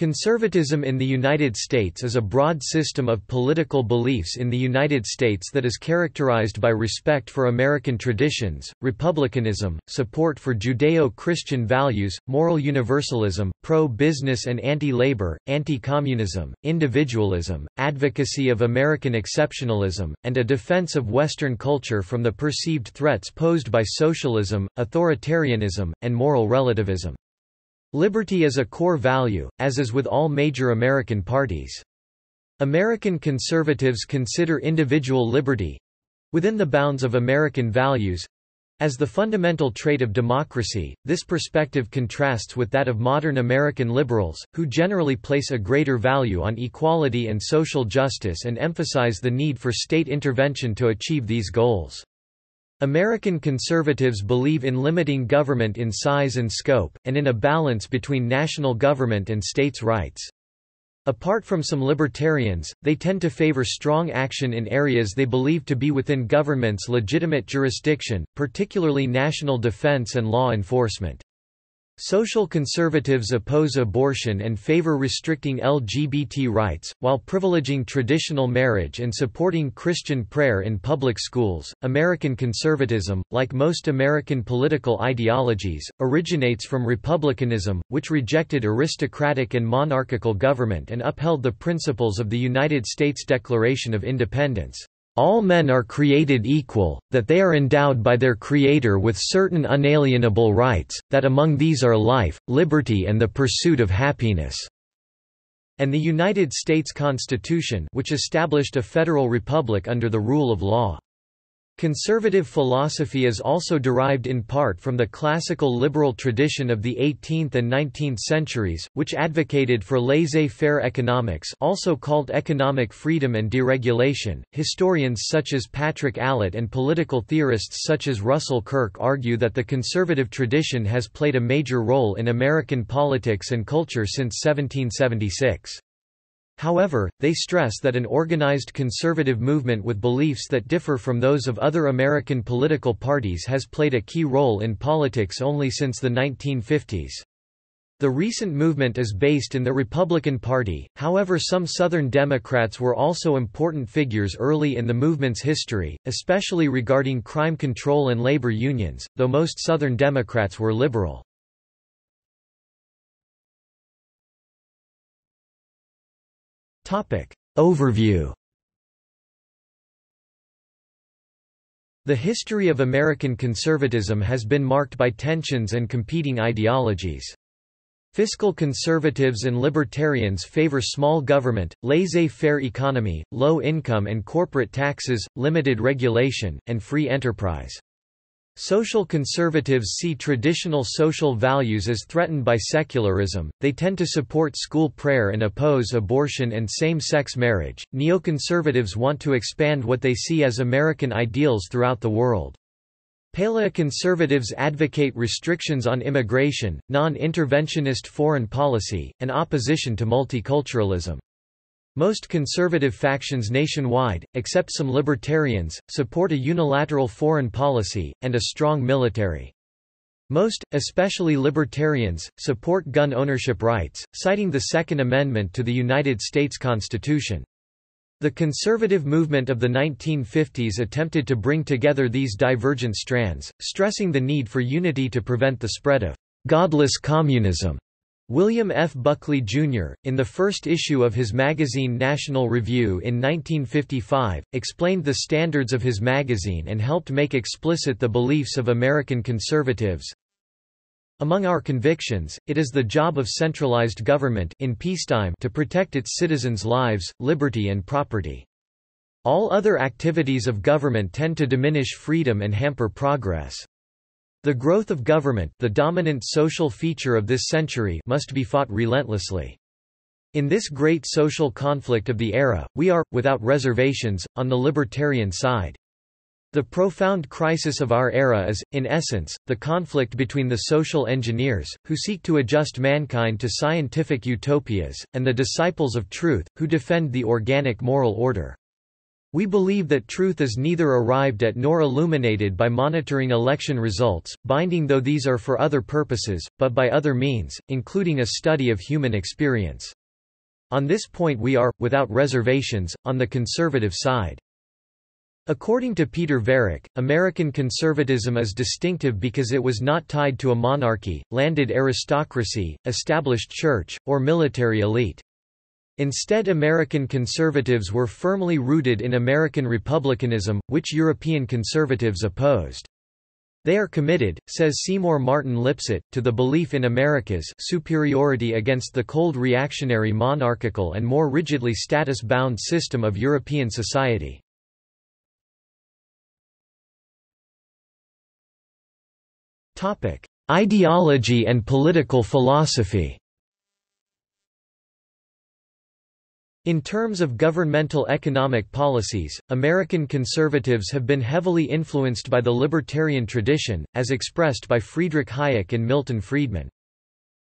Conservatism in the United States is a broad system of political beliefs in the United States that is characterized by respect for American traditions, republicanism, support for Judeo-Christian values, moral universalism, pro-business and anti-labor, anti-communism, individualism, advocacy of American exceptionalism, and a defense of Western culture from the perceived threats posed by socialism, authoritarianism, and moral relativism. Liberty is a core value, as is with all major American parties. American conservatives consider individual liberty—within the bounds of American values—as the fundamental trait of democracy. This perspective contrasts with that of modern American liberals, who generally place a greater value on equality and social justice and emphasize the need for state intervention to achieve these goals. American conservatives believe in limiting government in size and scope, and in a balance between national government and states' rights. Apart from some libertarians, they tend to favor strong action in areas they believe to be within government's legitimate jurisdiction, particularly national defense and law enforcement. Social conservatives oppose abortion and favor restricting LGBT rights, while privileging traditional marriage and supporting Christian prayer in public schools. American conservatism, like most American political ideologies, originates from republicanism, which rejected aristocratic and monarchical government and upheld the principles of the United States Declaration of Independence. All men are created equal, that they are endowed by their Creator with certain unalienable rights, that among these are life, liberty and the pursuit of happiness," and the United States Constitution, which established a federal republic under the rule of law. Conservative philosophy is also derived in part from the classical liberal tradition of the 18th and 19th centuries, which advocated for laissez-faire economics, also called economic freedom and deregulation. Historians such as Patrick Allitt and political theorists such as Russell Kirk argue that the conservative tradition has played a major role in American politics and culture since 1776. However, they stress that an organized conservative movement with beliefs that differ from those of other American political parties has played a key role in politics only since the 1950s. The recent movement is based in the Republican Party, however some Southern Democrats were also important figures early in the movement's history, especially regarding crime control and labor unions, though most Southern Democrats were liberal. Overview. The history of American conservatism has been marked by tensions and competing ideologies. Fiscal conservatives and libertarians favor small government, laissez-faire economy, low income and corporate taxes, limited regulation, and free enterprise. Social conservatives see traditional social values as threatened by secularism, they tend to support school prayer and oppose abortion and same-sex marriage. Neoconservatives want to expand what they see as American ideals throughout the world. Paleoconservatives advocate restrictions on immigration, non-interventionist foreign policy, and opposition to multiculturalism. Most conservative factions nationwide, except some libertarians, support a unilateral foreign policy, and a strong military. Most, especially libertarians, support gun ownership rights, citing the Second Amendment to the United States Constitution. The conservative movement of the 1950s attempted to bring together these divergent strands, stressing the need for unity to prevent the spread of godless communism. William F. Buckley, Jr., in the first issue of his magazine National Review in 1955, explained the standards of his magazine and helped make explicit the beliefs of American conservatives. Among our convictions, it is the job of centralized government in peacetime to protect its citizens' lives, liberty and property. All other activities of government tend to diminish freedom and hamper progress. The growth of government, the dominant social feature of this century, must be fought relentlessly. In this great social conflict of the era, we are, without reservations, on the libertarian side. The profound crisis of our era is, in essence, the conflict between the social engineers, who seek to adjust mankind to scientific utopias, and the disciples of truth, who defend the organic moral order. We believe that truth is neither arrived at nor illuminated by monitoring election results, binding though these are for other purposes, but by other means, including a study of human experience. On this point we are, without reservations, on the conservative side. According to Peter Varick, American conservatism is distinctive because it was not tied to a monarchy, landed aristocracy, established church, or military elite. Instead, American conservatives were firmly rooted in American republicanism, which European conservatives opposed. They are committed, says Seymour Martin Lipset, to the belief in America's superiority against the cold reactionary monarchical and more rigidly status-bound system of European society. Ideology and political philosophy. In terms of governmental economic policies, American conservatives have been heavily influenced by the libertarian tradition, as expressed by Friedrich Hayek and Milton Friedman.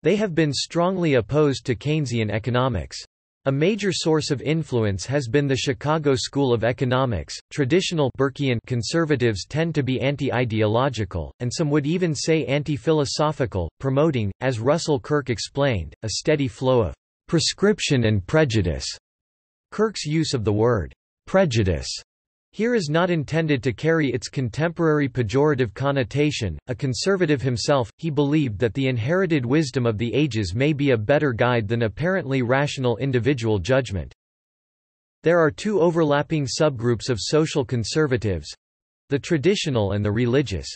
They have been strongly opposed to Keynesian economics. A major source of influence has been the Chicago School of Economics. Traditional Burkean conservatives tend to be anti-ideological, and some would even say anti-philosophical, promoting, as Russell Kirk explained, a steady flow of prescription and prejudice. Kirk's use of the word prejudice here is not intended to carry its contemporary pejorative connotation. A conservative himself, he believed that the inherited wisdom of the ages may be a better guide than apparently rational individual judgment. There are two overlapping subgroups of social conservatives, the traditional and the religious.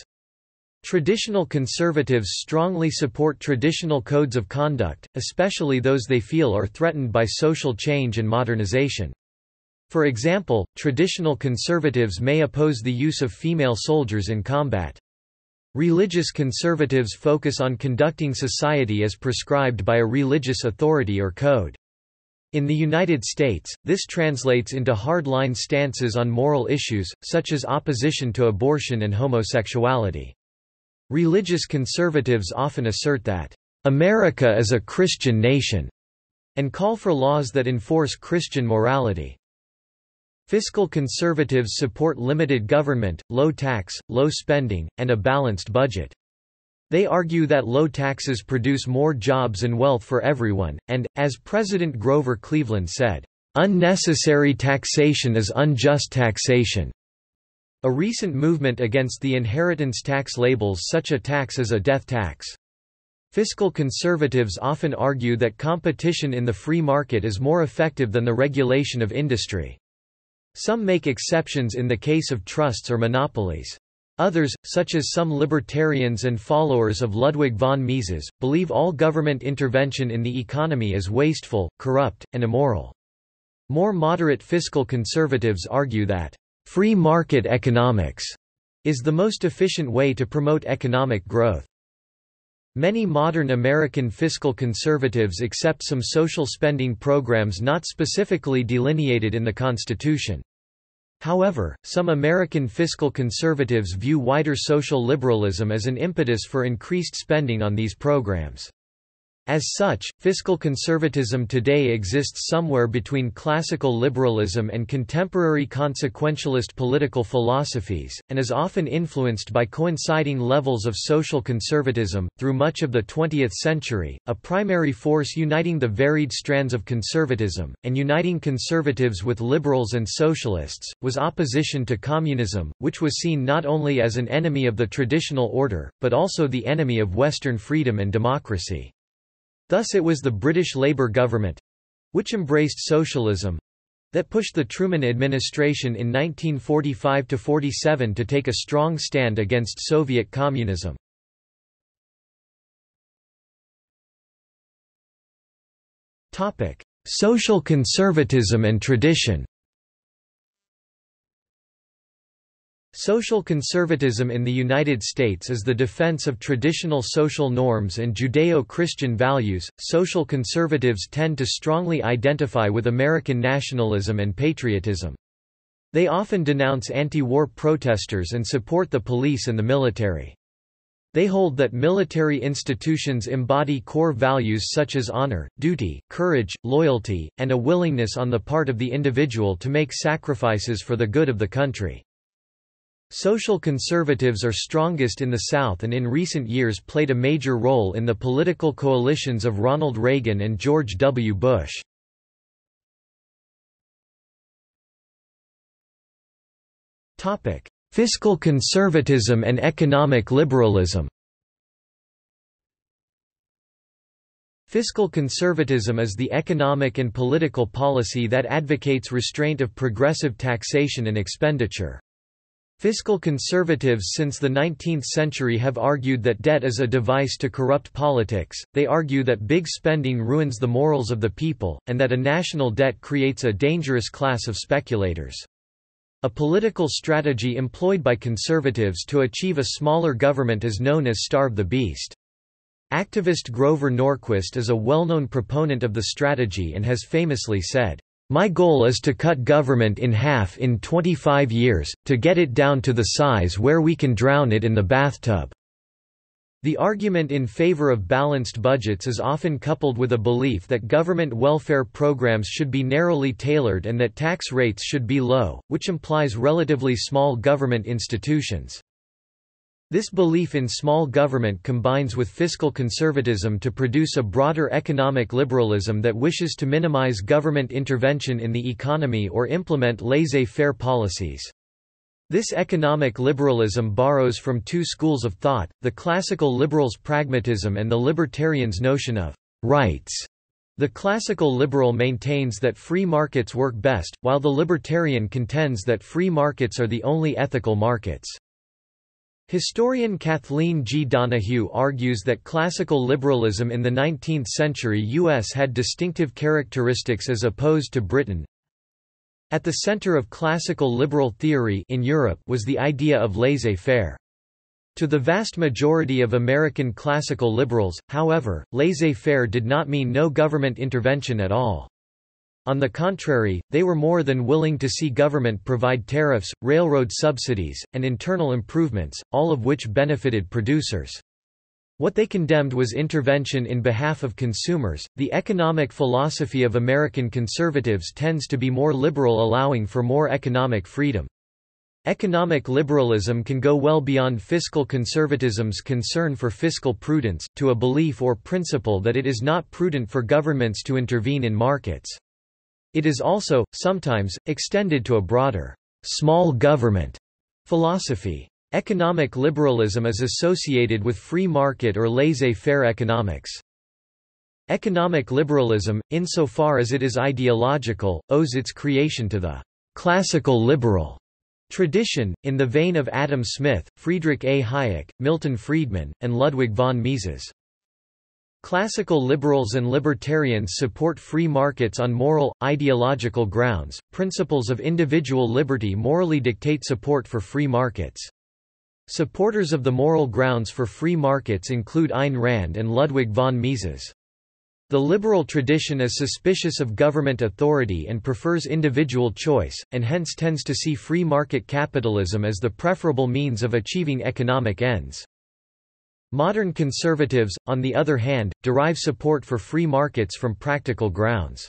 Traditional conservatives strongly support traditional codes of conduct, especially those they feel are threatened by social change and modernization. For example, traditional conservatives may oppose the use of female soldiers in combat. Religious conservatives focus on conducting society as prescribed by a religious authority or code. In the United States, this translates into hardline stances on moral issues, such as opposition to abortion and homosexuality. Religious conservatives often assert that, "America is a Christian nation," and call for laws that enforce Christian morality. Fiscal conservatives support limited government, low tax, low spending, and a balanced budget. They argue that low taxes produce more jobs and wealth for everyone, and, as President Grover Cleveland said, "Unnecessary taxation is unjust taxation." A recent movement against the inheritance tax labels such a tax as a death tax. Fiscal conservatives often argue that competition in the free market is more effective than the regulation of industry. Some make exceptions in the case of trusts or monopolies. Others, such as some libertarians and followers of Ludwig von Mises, believe all government intervention in the economy is wasteful, corrupt, and immoral. More moderate fiscal conservatives argue that free market economics is the most efficient way to promote economic growth. Many modern American fiscal conservatives accept some social spending programs not specifically delineated in the Constitution. However, some American fiscal conservatives view wider social liberalism as an impetus for increased spending on these programs. As such, fiscal conservatism today exists somewhere between classical liberalism and contemporary consequentialist political philosophies, and is often influenced by coinciding levels of social conservatism. Through much of the 20th century, a primary force uniting the varied strands of conservatism, and uniting conservatives with liberals and socialists, was opposition to communism, which was seen not only as an enemy of the traditional order, but also the enemy of Western freedom and democracy. Thus it was the British Labour government—which embraced socialism—that pushed the Truman administration in 1945–47 to take a strong stand against Soviet communism. Social conservatism and tradition. Social conservatism in the United States is the defense of traditional social norms and Judeo-Christian values. Social conservatives tend to strongly identify with American nationalism and patriotism. They often denounce anti-war protesters and support the police and the military. They hold that military institutions embody core values such as honor, duty, courage, loyalty, and a willingness on the part of the individual to make sacrifices for the good of the country. Social conservatives are strongest in the South and in recent years played a major role in the political coalitions of Ronald Reagan and George W. Bush. Fiscal conservatism and economic liberalism. Fiscal conservatism is the economic and political policy that advocates restraint of progressive taxation and expenditure. Fiscal conservatives since the 19th century have argued that debt is a device to corrupt politics. They argue that big spending ruins the morals of the people, and that a national debt creates a dangerous class of speculators. A political strategy employed by conservatives to achieve a smaller government is known as starve the beast. Activist Grover Norquist is a well-known proponent of the strategy and has famously said, "My goal is to cut government in half in 25 years, to get it down to the size where we can drown it in the bathtub." The argument in favor of balanced budgets is often coupled with a belief that government welfare programs should be narrowly tailored and that tax rates should be low, which implies relatively small government institutions. This belief in small government combines with fiscal conservatism to produce a broader economic liberalism that wishes to minimize government intervention in the economy or implement laissez-faire policies. This economic liberalism borrows from two schools of thought, the classical liberals' pragmatism and the libertarians' notion of rights. The classical liberal maintains that free markets work best, while the libertarian contends that free markets are the only ethical markets. Historian Kathleen G. Donahue argues that classical liberalism in the 19th century U.S. had distinctive characteristics as opposed to Britain. At the center of classical liberal theory in Europe was the idea of laissez-faire. To the vast majority of American classical liberals, however, laissez-faire did not mean no government intervention at all. On the contrary, they were more than willing to see government provide tariffs, railroad subsidies, and internal improvements, all of which benefited producers. What they condemned was intervention in behalf of consumers. The economic philosophy of American conservatives tends to be more liberal, allowing for more economic freedom. Economic liberalism can go well beyond fiscal conservatism's concern for fiscal prudence, to a belief or principle that it is not prudent for governments to intervene in markets. It is also, sometimes, extended to a broader, small government philosophy. Economic liberalism is associated with free market or laissez-faire economics. Economic liberalism, insofar as it is ideological, owes its creation to the classical liberal tradition, in the vein of Adam Smith, Friedrich A. Hayek, Milton Friedman, and Ludwig von Mises. Classical liberals and libertarians support free markets on moral, ideological grounds. Principles of individual liberty morally dictate support for free markets. Supporters of the moral grounds for free markets include Ayn Rand and Ludwig von Mises. The liberal tradition is suspicious of government authority and prefers individual choice, and hence tends to see free market capitalism as the preferable means of achieving economic ends. Modern conservatives, on the other hand, derive support for free markets from practical grounds.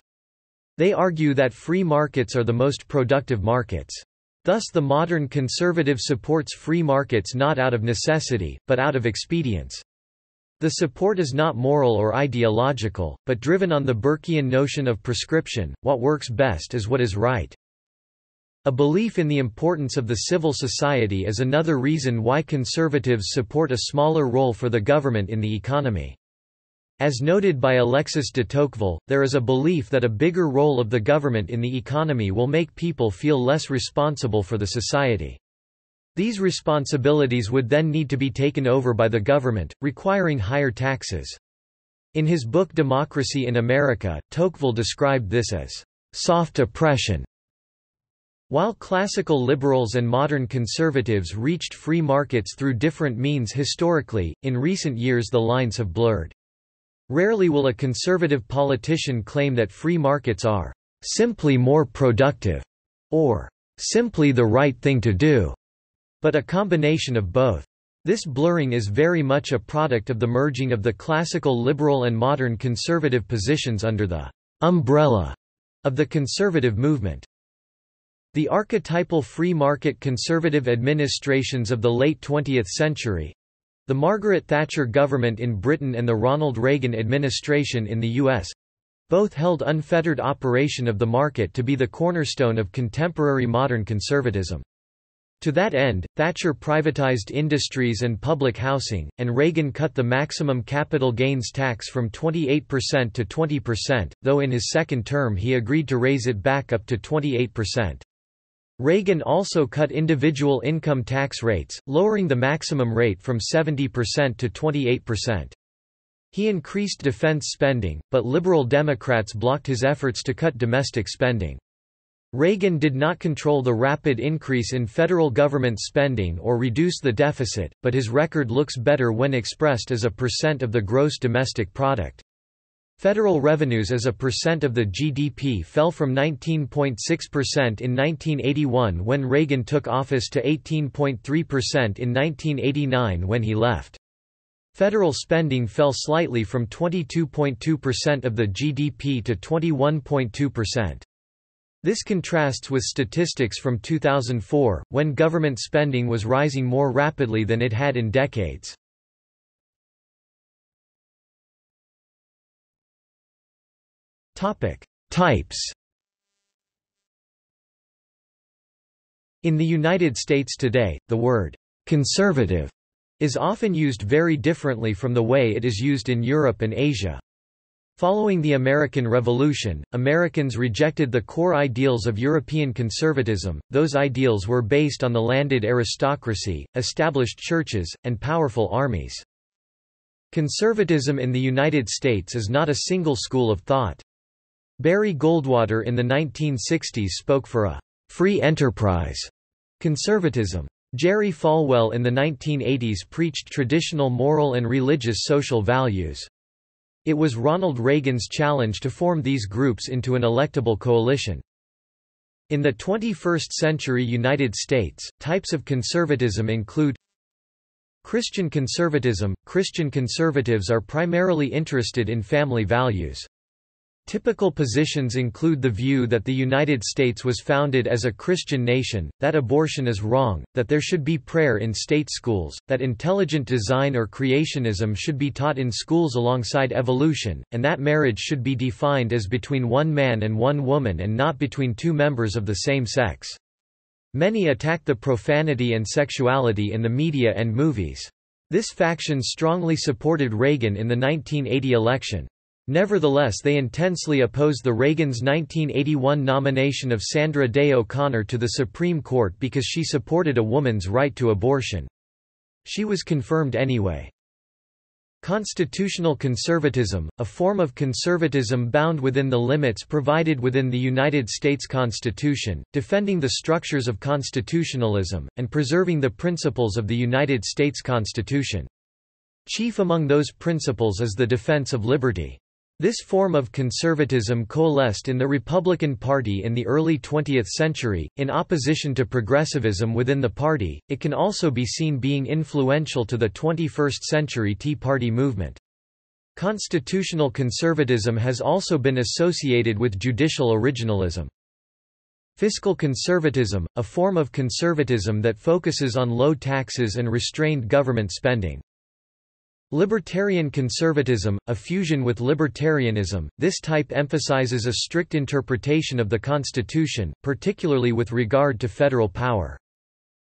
They argue that free markets are the most productive markets. Thus the modern conservative supports free markets not out of necessity, but out of expedience. The support is not moral or ideological, but driven on the Burkean notion of prescription: what works best is what is right. A belief in the importance of the civil society is another reason why conservatives support a smaller role for the government in the economy. As noted by Alexis de Tocqueville, there is a belief that a bigger role of the government in the economy will make people feel less responsible for the society. These responsibilities would then need to be taken over by the government, requiring higher taxes. In his book Democracy in America, Tocqueville described this as soft oppression. While classical liberals and modern conservatives reached free markets through different means historically, in recent years the lines have blurred. Rarely will a conservative politician claim that free markets are simply more productive or simply the right thing to do, but a combination of both. This blurring is very much a product of the merging of the classical liberal and modern conservative positions under the umbrella of the conservative movement. The archetypal free-market conservative administrations of the late 20th century—the Margaret Thatcher government in Britain and the Ronald Reagan administration in the U.S.—both held unfettered operation of the market to be the cornerstone of contemporary modern conservatism. To that end, Thatcher privatized industries and public housing, and Reagan cut the maximum capital gains tax from 28% to 20%, though in his second term he agreed to raise it back up to 28%. Reagan also cut individual income tax rates, lowering the maximum rate from 70% to 28%. He increased defense spending, but liberal Democrats blocked his efforts to cut domestic spending. Reagan did not control the rapid increase in federal government spending or reduce the deficit, but his record looks better when expressed as a percent of the gross domestic product. Federal revenues as a percent of the GDP fell from 19.6% in 1981 when Reagan took office to 18.3% in 1989 when he left. Federal spending fell slightly from 22.2% of the GDP to 21.2%. This contrasts with statistics from 2004, when government spending was rising more rapidly than it had in decades. Topic: Types. In the United States today, the word conservative is often used very differently from the way it is used in Europe and Asia. Following the American Revolution, Americans rejected the core ideals of European conservatism. Those ideals were based on the landed aristocracy, established churches, and powerful armies. Conservatism in the United States is not a single school of thought. Barry Goldwater in the 1960s spoke for a free enterprise conservatism. Jerry Falwell in the 1980s preached traditional moral and religious social values. It was Ronald Reagan's challenge to form these groups into an electable coalition. In the 21st century United States, types of conservatism include Christian conservatism. Christian conservatives are primarily interested in family values. Typical positions include the view that the United States was founded as a Christian nation, that abortion is wrong, that there should be prayer in state schools, that intelligent design or creationism should be taught in schools alongside evolution, and that marriage should be defined as between one man and one woman and not between two members of the same sex. Many attack the profanity and sexuality in the media and movies. This faction strongly supported Reagan in the 1980 election. Nevertheless, they intensely opposed the Reagan's 1981 nomination of Sandra Day O'Connor to the Supreme Court because she supported a woman's right to abortion. She was confirmed anyway. Constitutional conservatism, a form of conservatism bound within the limits provided within the United States Constitution, defending the structures of constitutionalism, and preserving the principles of the United States Constitution. Chief among those principles is the defense of liberty. This form of conservatism coalesced in the Republican Party in the early 20th century, in opposition to progressivism within the party. It can also be seen being influential to the 21st century Tea Party movement. Constitutional conservatism has also been associated with judicial originalism. Fiscal conservatism, a form of conservatism that focuses on low taxes and restrained government spending. Libertarian conservatism, a fusion with libertarianism, this type emphasizes a strict interpretation of the Constitution, particularly with regard to federal power.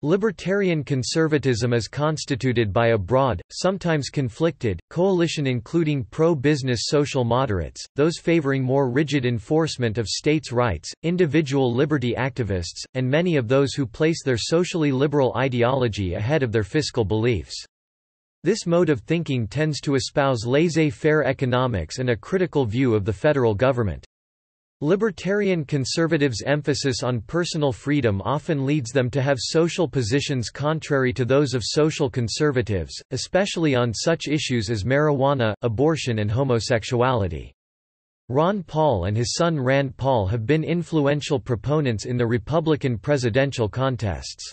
Libertarian conservatism is constituted by a broad, sometimes conflicted, coalition including pro-business social moderates, those favoring more rigid enforcement of states' rights, individual liberty activists, and many of those who place their socially liberal ideology ahead of their fiscal beliefs. This mode of thinking tends to espouse laissez-faire economics and a critical view of the federal government. Libertarian conservatives' emphasis on personal freedom often leads them to have social positions contrary to those of social conservatives, especially on such issues as marijuana, abortion, and homosexuality. Ron Paul and his son Rand Paul have been influential proponents in the Republican presidential contests.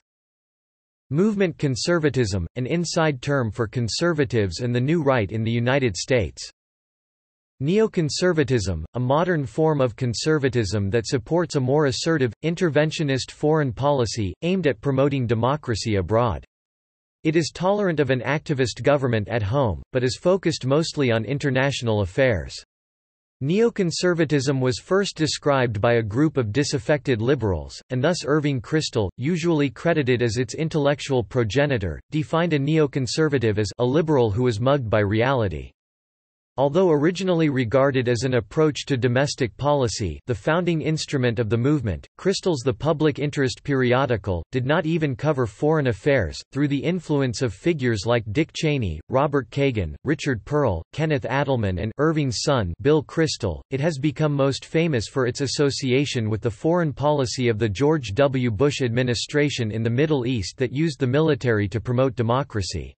Movement conservatism, an inside term for conservatives and the New Right in the United States. Neoconservatism, a modern form of conservatism that supports a more assertive, interventionist foreign policy, aimed at promoting democracy abroad. It is tolerant of an activist government at home, but is focused mostly on international affairs. Neoconservatism was first described by a group of disaffected liberals, and thus Irving Kristol, usually credited as its intellectual progenitor, defined a neoconservative as a liberal who is mugged by reality. Although originally regarded as an approach to domestic policy, the founding instrument of the movement, Kristol's The Public Interest periodical, did not even cover foreign affairs, through the influence of figures like Dick Cheney, Robert Kagan, Richard Perle, Kenneth Adelman and Irving's son Bill Kristol. It has become most famous for its association with the foreign policy of the George W. Bush administration in the Middle East that used the military to promote democracy.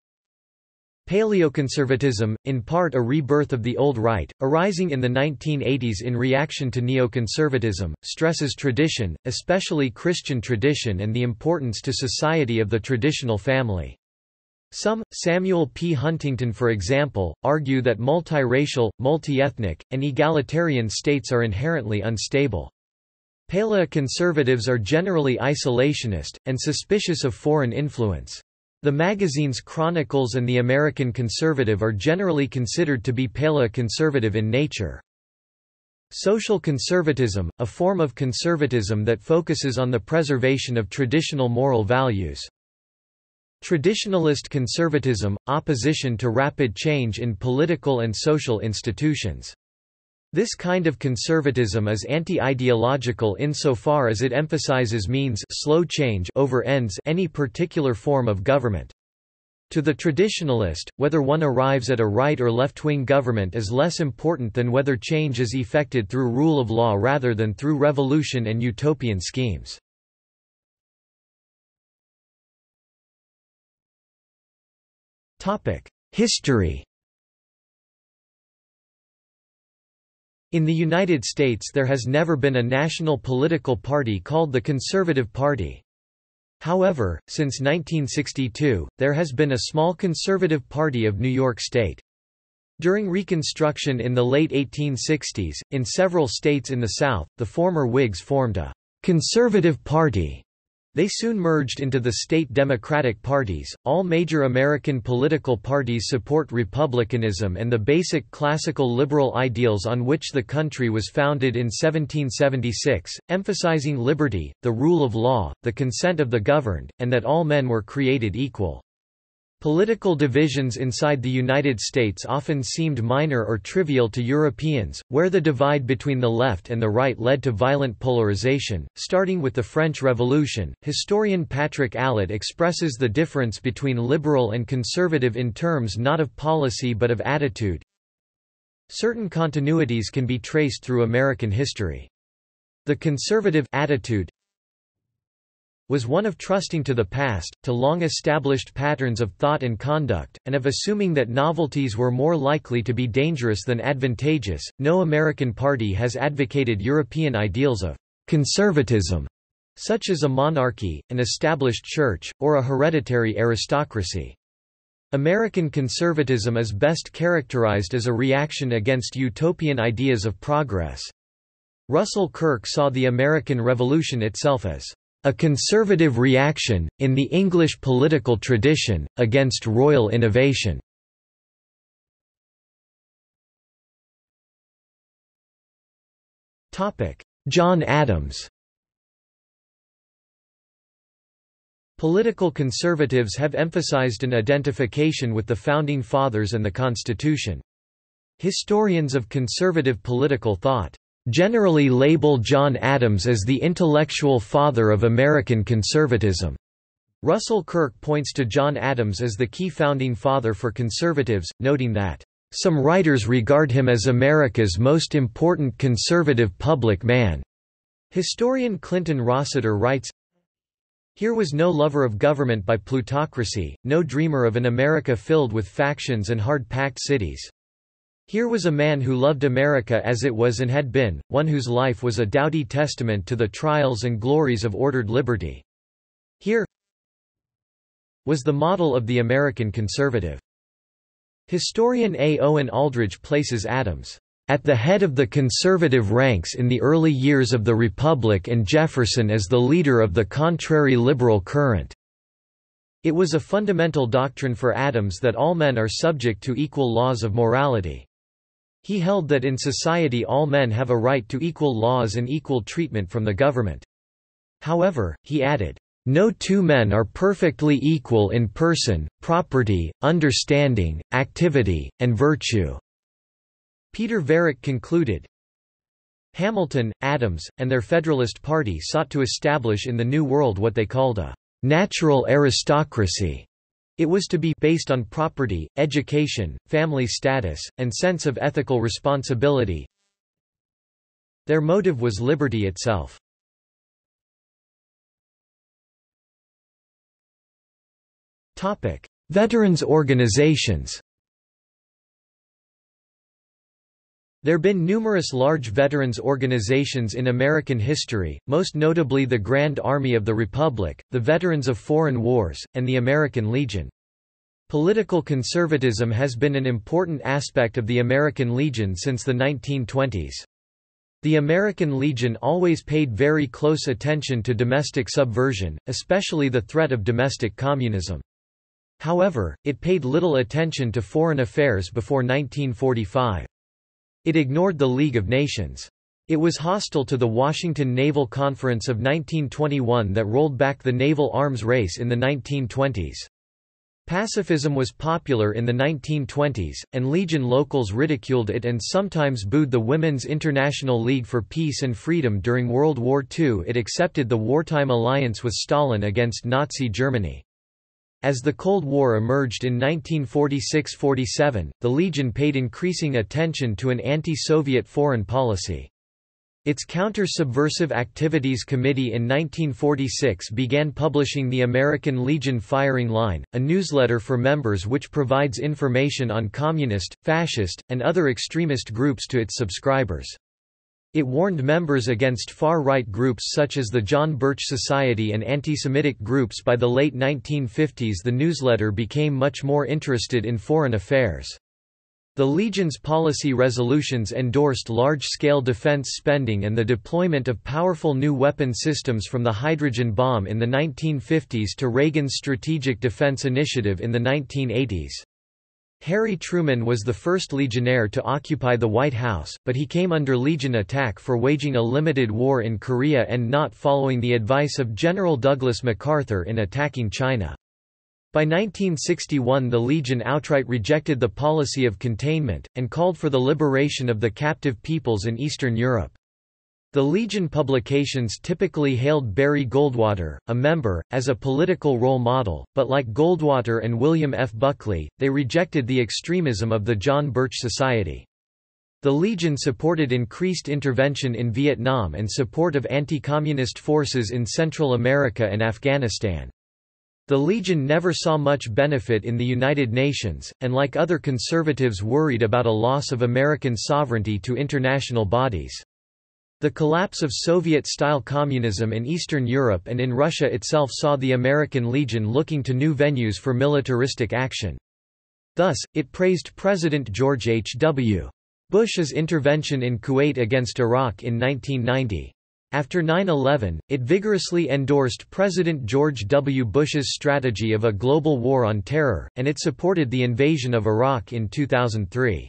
Paleoconservatism, in part a rebirth of the old right, arising in the 1980s in reaction to neoconservatism, stresses tradition, especially Christian tradition and the importance to society of the traditional family. Some, Samuel P. Huntington for example, argue that multiracial, multiethnic, and egalitarian states are inherently unstable. Paleoconservatives are generally isolationist, and suspicious of foreign influence. The magazines Chronicles and The American Conservative are generally considered to be paleoconservative in nature. Social conservatism, a form of conservatism that focuses on the preservation of traditional moral values. Traditionalist conservatism, opposition to rapid change in political and social institutions. This kind of conservatism is anti-ideological insofar as it emphasizes means slow change over ends any particular form of government. To the traditionalist, whether one arrives at a right or left-wing government is less important than whether change is effected through rule of law rather than through revolution and utopian schemes. History. In the United States there has never been a national political party called the Conservative Party. However, since 1962, there has been a small Conservative Party of New York State. During Reconstruction in the late 1860s, in several states in the South, the former Whigs formed a Conservative Party. They soon merged into the state Democratic parties. All major American political parties support republicanism and the basic classical liberal ideals on which the country was founded in 1776, emphasizing liberty, the rule of law, the consent of the governed, and that all men were created equal. Political divisions inside the United States often seemed minor or trivial to Europeans, where the divide between the left and the right led to violent polarization, starting with the French Revolution. Historian Patrick Allitt expresses the difference between liberal and conservative in terms not of policy but of attitude. Certain continuities can be traced through American history. The conservative attitude was one of trusting to the past, to long-established patterns of thought and conduct, and of assuming that novelties were more likely to be dangerous than advantageous. No American party has advocated European ideals of conservatism, such as a monarchy, an established church, or a hereditary aristocracy. American conservatism is best characterized as a reaction against utopian ideas of progress. Russell Kirk saw the American Revolution itself as a conservative reaction, in the English political tradition, against royal innovation. John Adams. Political conservatives have emphasized an identification with the Founding Fathers and the Constitution. Historians of conservative political thought generally label John Adams as the intellectual father of American conservatism. Russell Kirk points to John Adams as the key founding father for conservatives, noting that, "Some writers regard him as America's most important conservative public man." Historian Clinton Rossiter writes, "Here was no lover of government by plutocracy, no dreamer of an America filled with factions and hard-packed cities. Here was a man who loved America as it was and had been, one whose life was a doughty testament to the trials and glories of ordered liberty. Here was the model of the American conservative. Historian A. Owen Aldridge places Adams at the head of the conservative ranks in the early years of the Republic and Jefferson as the leader of the contrary liberal current. It was a fundamental doctrine for Adams that all men are subject to equal laws of morality. He held that in society all men have a right to equal laws and equal treatment from the government. However, he added, "No two men are perfectly equal in person, property, understanding, activity, and virtue." Peter Varick concluded, Hamilton, Adams, and their Federalist Party sought to establish in the New World what they called a natural aristocracy. It was to be based on property, education, family status, and sense of ethical responsibility. Their motive was liberty itself. Topic: Veterans organizations. There been numerous large veterans organizations in American history, most notably the Grand Army of the Republic, the Veterans of Foreign Wars, and the American Legion. Political conservatism has been an important aspect of the American Legion since the 1920s. The American Legion always paid very close attention to domestic subversion, especially the threat of domestic communism. However, it paid little attention to foreign affairs before 1945. It ignored the League of Nations. It was hostile to the Washington Naval Conference of 1921 that rolled back the naval arms race in the 1920s. Pacifism was popular in the 1920s, and Legion locals ridiculed it and sometimes booed the Women's International League for Peace and Freedom during World War II. It accepted the wartime alliance with Stalin against Nazi Germany. As the Cold War emerged in 1946–47, the Legion paid increasing attention to an anti-Soviet foreign policy. Its Counter-Subversive Activities Committee in 1946 began publishing the American Legion Firing Line, a newsletter for members which provides information on communist, fascist, and other extremist groups to its subscribers. It warned members against far-right groups such as the John Birch Society and anti-Semitic groups. By the late 1950s, the newsletter became much more interested in foreign affairs. The Legion's policy resolutions endorsed large-scale defense spending and the deployment of powerful new weapon systems, from the hydrogen bomb in the 1950s to Reagan's Strategic Defense Initiative in the 1980s. Harry Truman was the first Legionnaire to occupy the White House, but he came under Legion attack for waging a limited war in Korea and not following the advice of General Douglas MacArthur in attacking China. By 1961, the Legion outright rejected the policy of containment, and called for the liberation of the captive peoples in Eastern Europe. The Legion publications typically hailed Barry Goldwater, a member, as a political role model, but like Goldwater and William F. Buckley, they rejected the extremism of the John Birch Society. The Legion supported increased intervention in Vietnam and support of anti-communist forces in Central America and Afghanistan. The Legion never saw much benefit in the United Nations, and like other conservatives worried about a loss of American sovereignty to international bodies. The collapse of Soviet-style communism in Eastern Europe and in Russia itself saw the American Legion looking to new venues for militaristic action. Thus, it praised President George H.W. Bush's intervention in Kuwait against Iraq in 1990. After 9/11, it vigorously endorsed President George W. Bush's strategy of a global war on terror, and it supported the invasion of Iraq in 2003.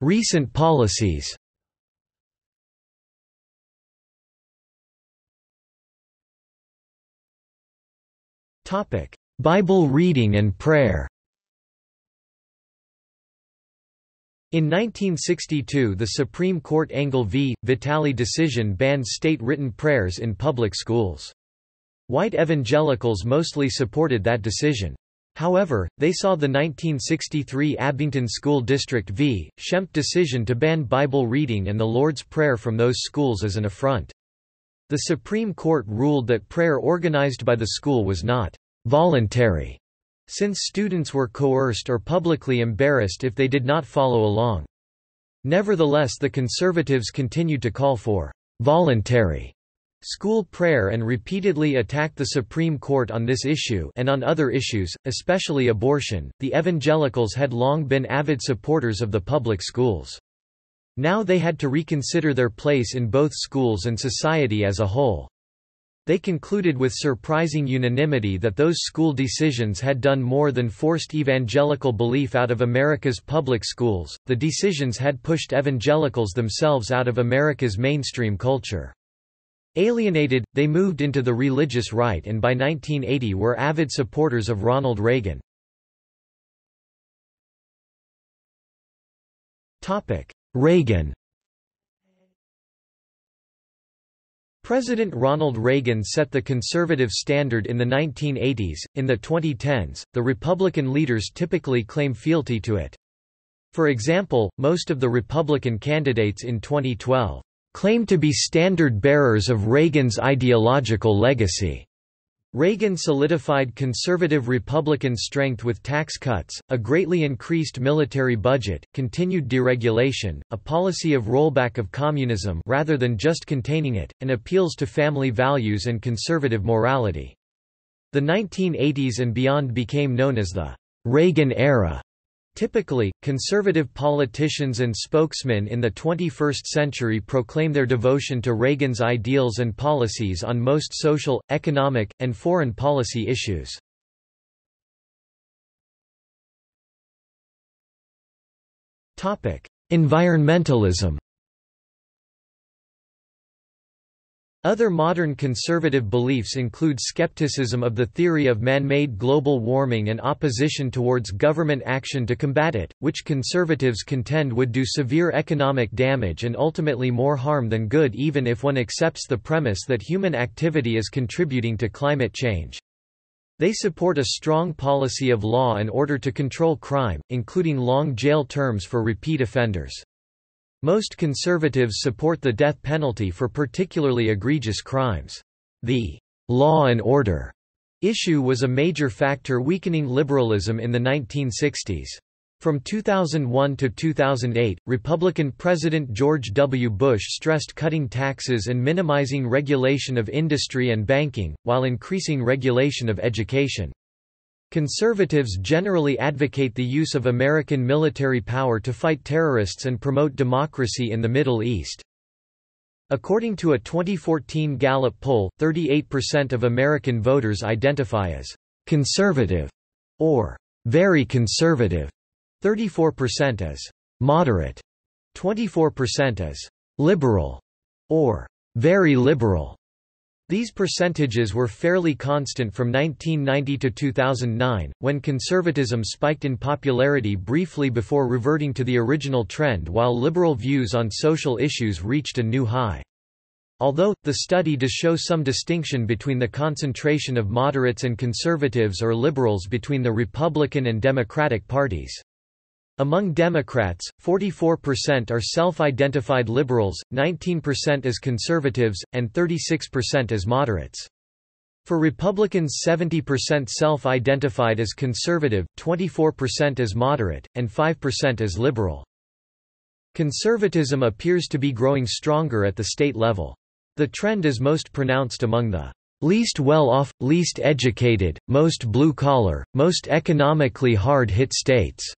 Recent policies. Bible reading and prayer. In 1962, the Supreme Court Engel v. Vitale decision banned state-written prayers in public schools. White evangelicals mostly supported that decision. However, they saw the 1963 Abington School District v. Shemp decision to ban Bible reading and the Lord's Prayer from those schools as an affront. The Supreme Court ruled that prayer organized by the school was not voluntary, since students were coerced or publicly embarrassed if they did not follow along. Nevertheless, the conservatives continued to call for voluntary school prayer and repeatedly attacked the Supreme Court on this issue and on other issues, especially abortion. The evangelicals had long been avid supporters of the public schools. Now they had to reconsider their place in both schools and society as a whole. They concluded with surprising unanimity that those school decisions had done more than forced evangelical belief out of America's public schools, the decisions had pushed evangelicals themselves out of America's mainstream culture. Alienated, they moved into the religious right and by 1980 were avid supporters of Ronald Reagan. Reagan. President Ronald Reagan set the conservative standard in the 1980s. In the 2010s, the Republican leaders typically claim fealty to it. For example, most of the Republican candidates in 2012 claimed to be standard-bearers of Reagan's ideological legacy. Reagan solidified conservative Republican strength with tax cuts, a greatly increased military budget, continued deregulation, a policy of rollback of communism rather than just containing it, and appeals to family values and conservative morality. The 1980s and beyond became known as the Reagan era. Typically, conservative politicians and spokesmen in the 21st century proclaim their devotion to Reagan's ideals and policies on most social, economic, and foreign policy issues. Environmentalism. Other modern conservative beliefs include skepticism of the theory of man-made global warming and opposition towards government action to combat it, which conservatives contend would do severe economic damage and ultimately more harm than good even if one accepts the premise that human activity is contributing to climate change. They support a strong policy of law and order to control crime, including long jail terms for repeat offenders. Most conservatives support the death penalty for particularly egregious crimes. The law and order issue was a major factor weakening liberalism in the 1960s. From 2001 to 2008, Republican President George W. Bush stressed cutting taxes and minimizing regulation of industry and banking, while increasing regulation of education. Conservatives generally advocate the use of American military power to fight terrorists and promote democracy in the Middle East. According to a 2014 Gallup poll, 38% of American voters identify as conservative or very conservative, 34% as moderate, 24% as liberal or very liberal. These percentages were fairly constant from 1990 to 2009, when conservatism spiked in popularity briefly before reverting to the original trend while liberal views on social issues reached a new high. Although, the study does show some distinction between the concentration of moderates and conservatives or liberals between the Republican and Democratic parties. Among Democrats, 44% are self-identified liberals, 19% as conservatives, and 36% as moderates. For Republicans, 70% self-identified as conservative, 24% as moderate, and 5% as liberal. Conservatism appears to be growing stronger at the state level. The trend is most pronounced among the least well-off, least educated, most blue-collar, most economically hard-hit states.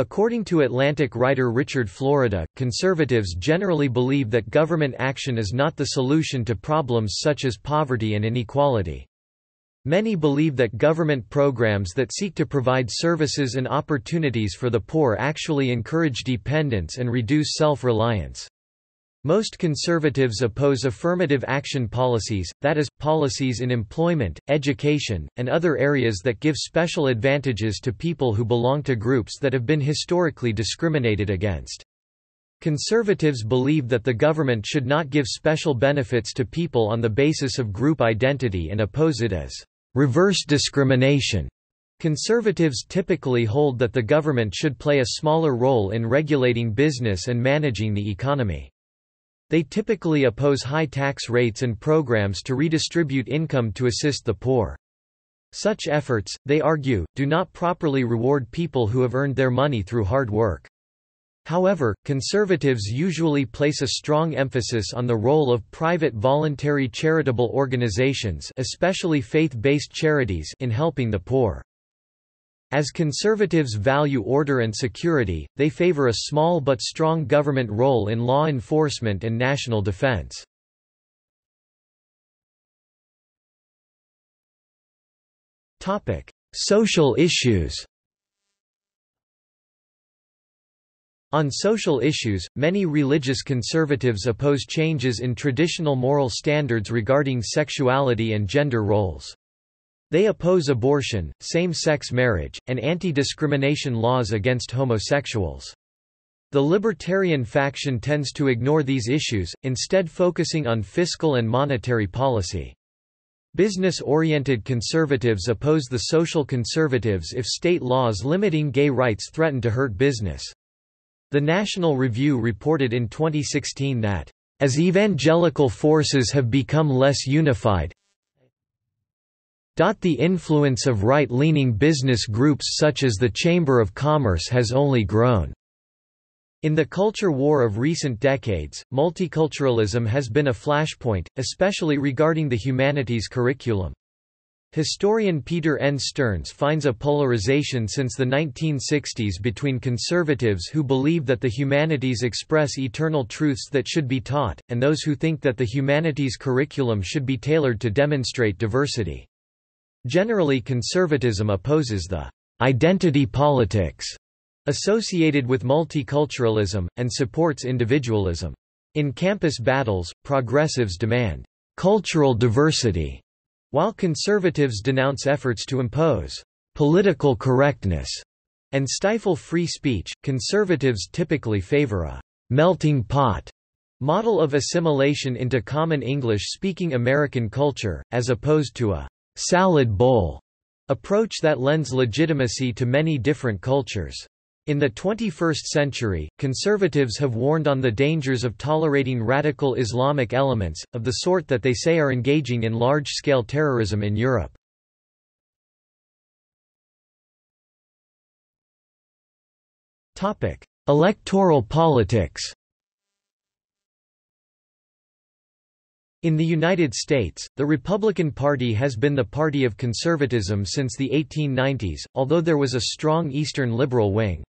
According to Atlantic writer Richard Florida, conservatives generally believe that government action is not the solution to problems such as poverty and inequality. Many believe that government programs that seek to provide services and opportunities for the poor actually encourage dependence and reduce self-reliance. Most conservatives oppose affirmative action policies, that is, policies in employment, education, and other areas that give special advantages to people who belong to groups that have been historically discriminated against. Conservatives believe that the government should not give special benefits to people on the basis of group identity and oppose it as reverse discrimination. Conservatives typically hold that the government should play a smaller role in regulating business and managing the economy. They typically oppose high tax rates and programs to redistribute income to assist the poor. Such efforts, they argue, do not properly reward people who have earned their money through hard work. However, conservatives usually place a strong emphasis on the role of private voluntary charitable organizations, especially faith-based charities, in helping the poor. As conservatives value order and security, they favor a small but strong government role in law enforcement and national defense. Topic: Social issues. On social issues, many religious conservatives oppose changes in traditional moral standards regarding sexuality and gender roles. They oppose abortion, same-sex marriage, and anti-discrimination laws against homosexuals. The libertarian faction tends to ignore these issues, instead focusing on fiscal and monetary policy. Business-oriented conservatives oppose the social conservatives if state laws limiting gay rights threaten to hurt business. The National Review reported in 2016 that, "As evangelical forces have become less unified, the influence of right-leaning business groups such as the Chamber of Commerce has only grown." In the culture war of recent decades, multiculturalism has been a flashpoint, especially regarding the humanities curriculum. Historian Peter N. Stearns finds a polarization since the 1960s between conservatives who believe that the humanities express eternal truths that should be taught, and those who think that the humanities curriculum should be tailored to demonstrate diversity. Generally, conservatism opposes the identity politics associated with multiculturalism, and supports individualism. In campus battles, progressives demand cultural diversity, while conservatives denounce efforts to impose political correctness and stifle free speech. Conservatives typically favor a melting pot model of assimilation into common English-speaking American culture, as opposed to a salad bowl approach that lends legitimacy to many different cultures. In the 21st century, conservatives have warned on the dangers of tolerating radical Islamic elements, of the sort that they say are engaging in large-scale terrorism in Europe. Electoral politics. In the United States, the Republican Party has been the party of conservatism since the 1890s, although there was a strong Eastern liberal wing.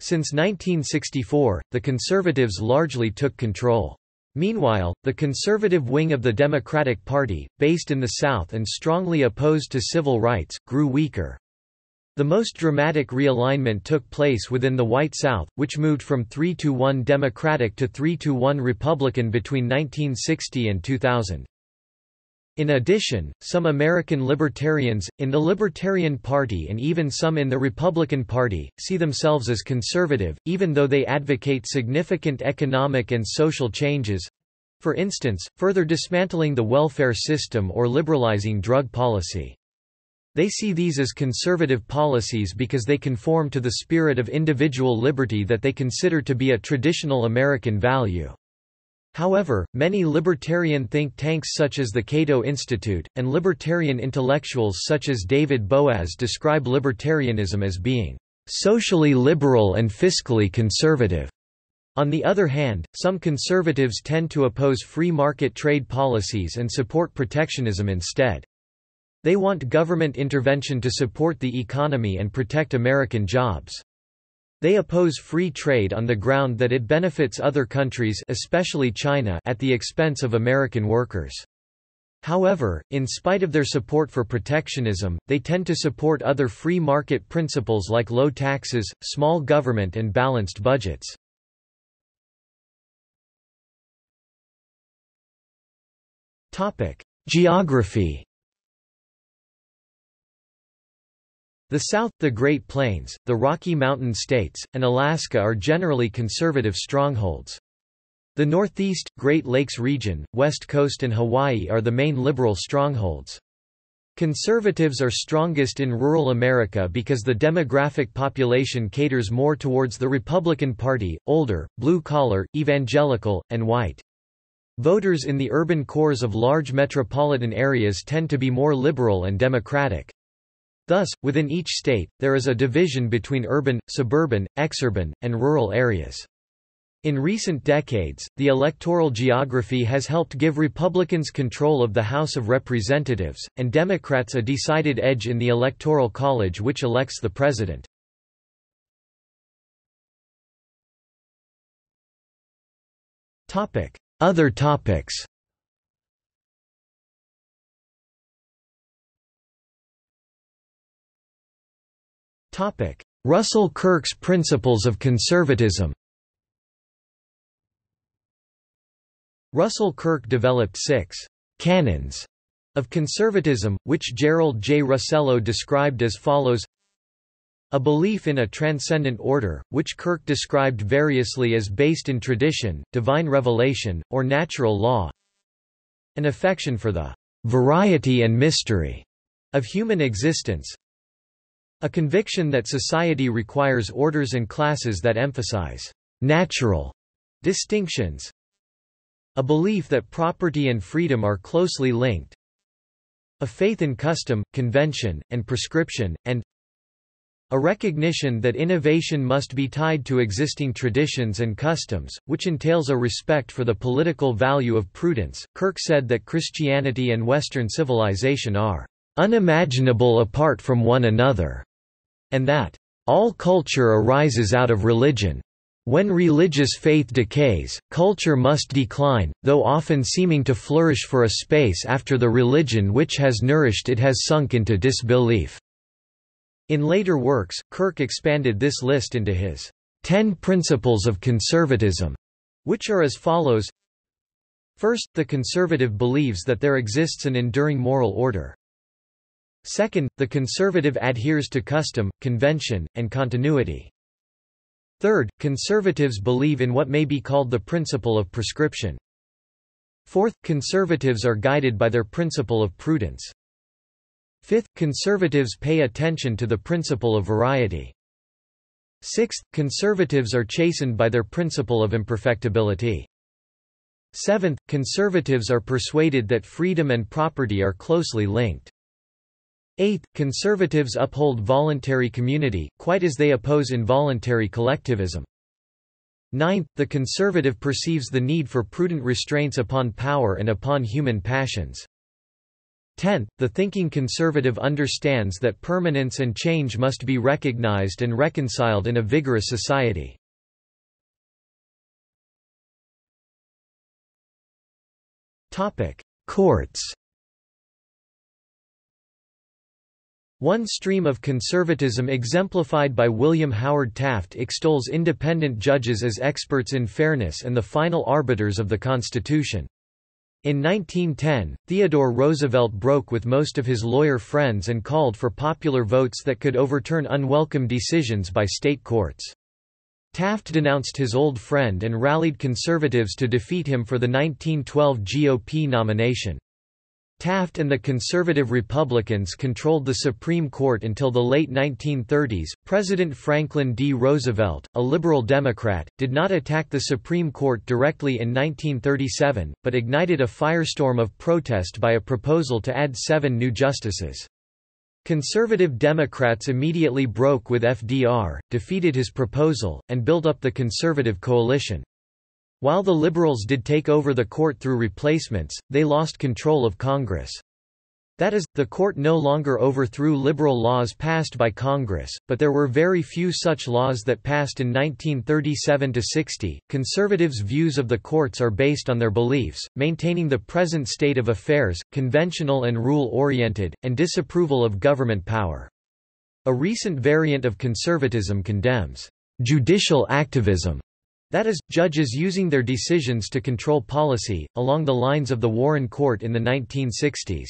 Since 1964, the conservatives largely took control. Meanwhile, the conservative wing of the Democratic Party, based in the South and strongly opposed to civil rights, grew weaker. The most dramatic realignment took place within the White South, which moved from 3-to-1 Democratic to 3-to-1 Republican between 1960 and 2000. In addition, some American libertarians, in the Libertarian Party and even some in the Republican Party, see themselves as conservative, even though they advocate significant economic and social changes—for instance, further dismantling the welfare system or liberalizing drug policy. They see these as conservative policies because they conform to the spirit of individual liberty that they consider to be a traditional American value. However, many libertarian think tanks such as the Cato Institute, and libertarian intellectuals such as David Boas describe libertarianism as being socially liberal and fiscally conservative. On the other hand, some conservatives tend to oppose free market trade policies and support protectionism instead. They want government intervention to support the economy and protect American jobs. They oppose free trade on the ground that it benefits other countries, especially China, at the expense of American workers. However, in spite of their support for protectionism, they tend to support other free market principles like low taxes, small government, and balanced budgets. Topic: Geography. The South, the Great Plains, the Rocky Mountain states, and Alaska are generally conservative strongholds. The Northeast, Great Lakes region, West Coast and Hawaii are the main liberal strongholds. Conservatives are strongest in rural America because the demographic population caters more towards the Republican Party, older, blue-collar, evangelical, and white. Voters in the urban cores of large metropolitan areas tend to be more liberal and democratic. Thus, within each state, there is a division between urban, suburban, exurban, and rural areas. In recent decades, the electoral geography has helped give Republicans control of the House of Representatives, and Democrats a decided edge in the Electoral College, which elects the president. Other topics. Russell Kirk's Principles of Conservatism. Russell Kirk developed six canons of conservatism, which Gerald J. Russello described as follows: a belief in a transcendent order, which Kirk described variously as based in tradition, divine revelation, or natural law; an affection for the variety and mystery of human existence; a conviction that society requires orders and classes that emphasize natural distinctions; a belief that property and freedom are closely linked; a faith in custom, convention, and prescription; and a recognition that innovation must be tied to existing traditions and customs, which entails a respect for the political value of prudence. Kirk said that Christianity and Western civilization are unimaginable apart from one another, and that all culture arises out of religion. When religious faith decays, culture must decline, though often seeming to flourish for a space after the religion which has nourished it has sunk into disbelief. In later works, Kirk expanded this list into his 10 Principles of Conservatism, which are as follows. First, the conservative believes that there exists an enduring moral order. Second, the conservative adheres to custom, convention, and continuity. Third, conservatives believe in what may be called the principle of prescription. Fourth, conservatives are guided by their principle of prudence. Fifth, conservatives pay attention to the principle of variety. Sixth, conservatives are chastened by their principle of imperfectibility. Seventh, conservatives are persuaded that freedom and property are closely linked. Eighth, conservatives uphold voluntary community, quite as they oppose involuntary collectivism. Ninth, the conservative perceives the need for prudent restraints upon power and upon human passions. 10th, the thinking conservative understands that permanence and change must be recognized and reconciled in a vigorous society. Topic: Courts. One stream of conservatism exemplified by William Howard Taft extols independent judges as experts in fairness and the final arbiters of the Constitution. In 1910, Theodore Roosevelt broke with most of his lawyer friends and called for popular votes that could overturn unwelcome decisions by state courts. Taft denounced his old friend and rallied conservatives to defeat him for the 1912 GOP nomination. Taft and the conservative Republicans controlled the Supreme Court until the late 1930s. President Franklin D. Roosevelt, a liberal Democrat, did not attack the Supreme Court directly in 1937, but ignited a firestorm of protest by a proposal to add 7 new justices. Conservative Democrats immediately broke with FDR, defeated his proposal, and built up the conservative coalition. While the liberals did take over the court through replacements, they lost control of Congress. That is, the court no longer overthrew liberal laws passed by Congress, but there were very few such laws that passed in 1937–60. Conservatives' views of the courts are based on their beliefs, maintaining the present state of affairs, conventional and rule-oriented, and disapproval of government power. A recent variant of conservatism condemns judicial activism. That is, judges using their decisions to control policy, along the lines of the Warren Court in the 1960s.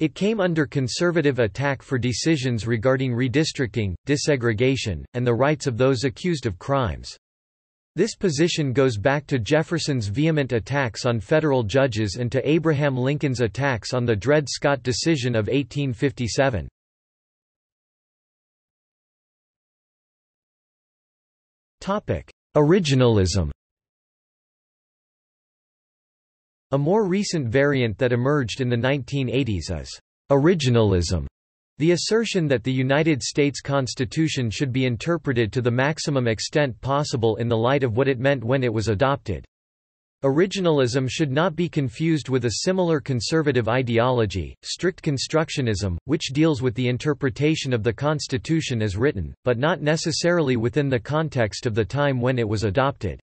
It came under conservative attack for decisions regarding redistricting, desegregation, and the rights of those accused of crimes. This position goes back to Jefferson's vehement attacks on federal judges and to Abraham Lincoln's attacks on the Dred Scott decision of 1857. Originalism. A more recent variant that emerged in the 1980s is originalism, The assertion that the United States Constitution should be interpreted to the maximum extent possible in the light of what it meant when it was adopted. Originalism should not be confused with a similar conservative ideology, strict constructionism, which deals with the interpretation of the Constitution as written, but not necessarily within the context of the time when it was adopted.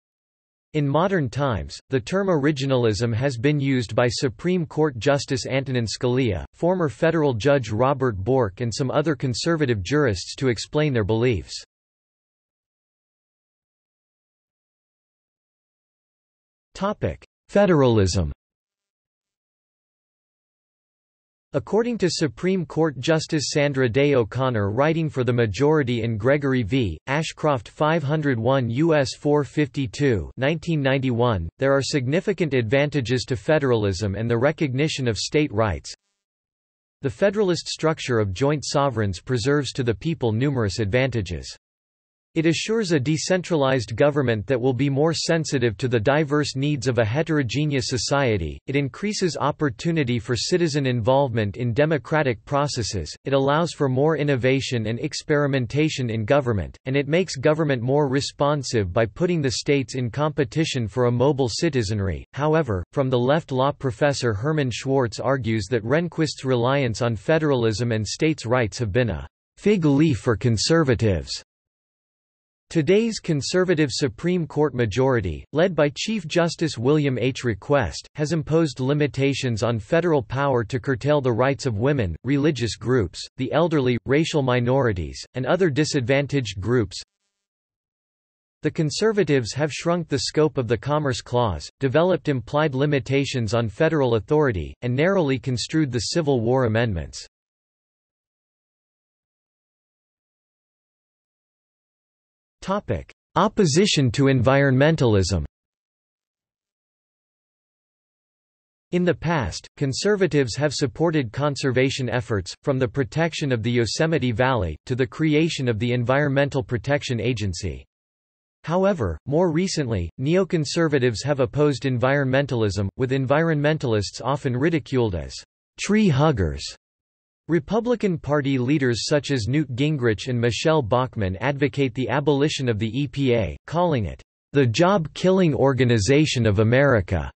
In modern times, the term originalism has been used by Supreme Court Justice Antonin Scalia, former federal judge Robert Bork, and some other conservative jurists to explain their beliefs. Federalism. According to Supreme Court Justice Sandra Day O'Connor writing for the majority in Gregory v. Ashcroft 501 U.S. 452 1991, there are significant advantages to federalism and the recognition of state rights. The federalist structure of joint sovereigns preserves to the people numerous advantages. It assures a decentralized government that will be more sensitive to the diverse needs of a heterogeneous society, it increases opportunity for citizen involvement in democratic processes, it allows for more innovation and experimentation in government, and it makes government more responsive by putting the states in competition for a mobile citizenry. However, from the left, law professor Hermann Schwartz argues that Rehnquist's reliance on federalism and states' rights have been a fig leaf for conservatives. Today's conservative Supreme Court majority, led by Chief Justice William H. Rehnquist, has imposed limitations on federal power to curtail the rights of women, religious groups, the elderly, racial minorities, and other disadvantaged groups. The conservatives have shrunk the scope of the Commerce Clause, developed implied limitations on federal authority, and narrowly construed the Civil War amendments. Opposition to environmentalism. In the past, conservatives have supported conservation efforts, from the protection of the Yosemite Valley, to the creation of the Environmental Protection Agency. However, more recently, neoconservatives have opposed environmentalism, with environmentalists often ridiculed as tree huggers. Republican Party leaders such as Newt Gingrich and Michelle Bachmann advocate the abolition of the EPA, calling it, "...the job-killing organization of America."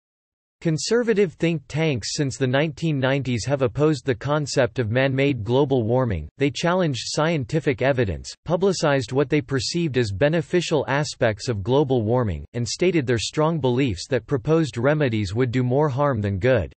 Conservative think tanks since the 1990s have opposed the concept of man-made global warming. They challenged scientific evidence, publicized what they perceived as beneficial aspects of global warming, and stated their strong beliefs that proposed remedies would do more harm than good.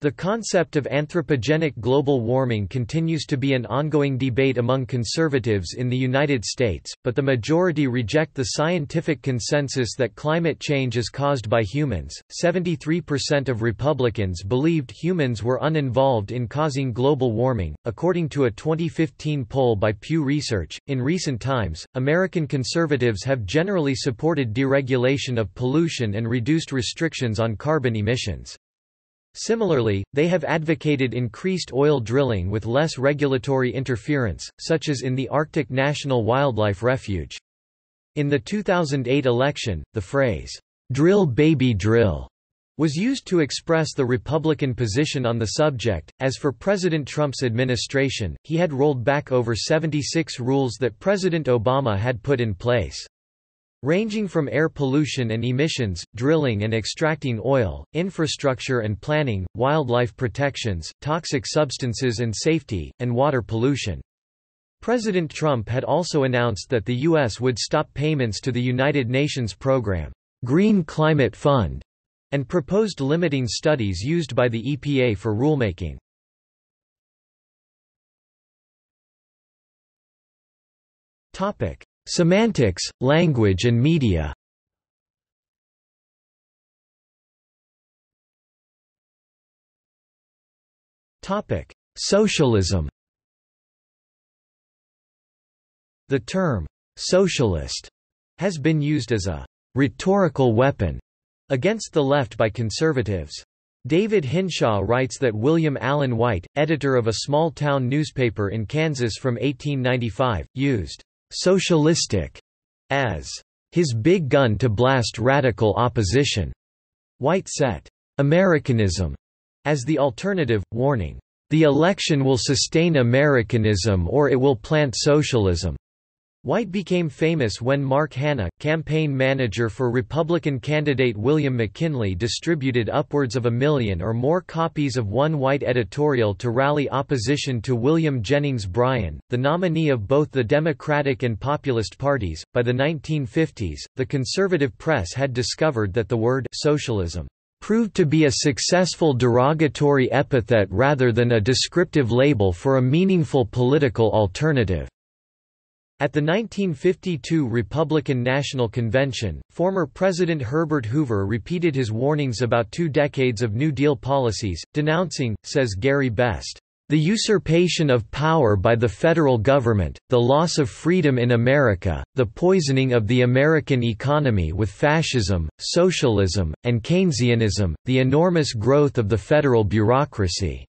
The concept of anthropogenic global warming continues to be an ongoing debate among conservatives in the United States, but the majority reject the scientific consensus that climate change is caused by humans. 73% of Republicans believed humans were uninvolved in causing global warming, according to a 2015 poll by Pew Research. In recent times, American conservatives have generally supported deregulation of pollution and reduced restrictions on carbon emissions. Similarly, they have advocated increased oil drilling with less regulatory interference, such as in the Arctic National Wildlife Refuge. In the 2008 election, the phrase, "Drill baby drill," was used to express the Republican position on the subject. As for President Trump's administration, he had rolled back over 76 rules that President Obama had put in place. Ranging from air pollution and emissions, drilling and extracting oil, infrastructure and planning, wildlife protections, toxic substances and safety, and water pollution. President Trump had also announced that the U.S. would stop payments to the United Nations program, Green Climate Fund, and proposed limiting studies used by the EPA for rulemaking. Semantics, language and media. Socialism. The term, "socialist", has been used as a rhetorical weapon against the left by conservatives. David Hinshaw writes that William Allen White, editor of a small-town newspaper in Kansas from 1895, used "socialistic" as his big gun to blast radical opposition. White set "Americanism" as the alternative, warning The election will sustain Americanism or it will plant socialism. White became famous when Mark Hanna, campaign manager for Republican candidate William McKinley, distributed upwards of 1 million or more copies of one white editorial to rally opposition to William Jennings Bryan, the nominee of both the Democratic and Populist parties. By the 1950s, the conservative press had discovered that the word socialism proved to be a successful derogatory epithet rather than a descriptive label for a meaningful political alternative. At the 1952 Republican National Convention, former President Herbert Hoover repeated his warnings about 2 decades of New Deal policies, denouncing, says Gary Best, "the usurpation of power by the federal government, the loss of freedom in America, the poisoning of the American economy with fascism, socialism, and Keynesianism, the enormous growth of the federal bureaucracy."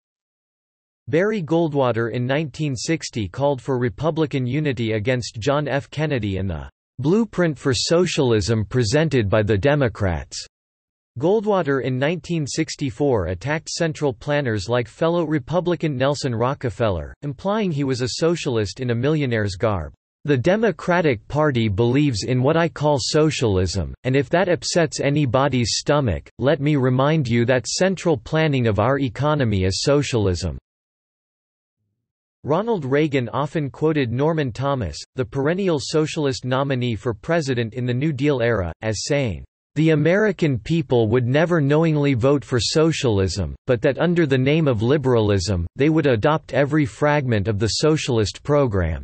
Barry Goldwater in 1960 called for Republican unity against John F. Kennedy and the "blueprint for socialism presented by the Democrats." Goldwater in 1964 attacked central planners like fellow Republican Nelson Rockefeller, implying he was a socialist in a millionaire's garb. "The Democratic Party believes in what I call socialism, and if that upsets anybody's stomach, let me remind you that central planning of our economy is socialism." Ronald Reagan often quoted Norman Thomas, the perennial socialist nominee for president in the New Deal era, as saying, "The American people would never knowingly vote for socialism, but that under the name of liberalism, they would adopt every fragment of the socialist program."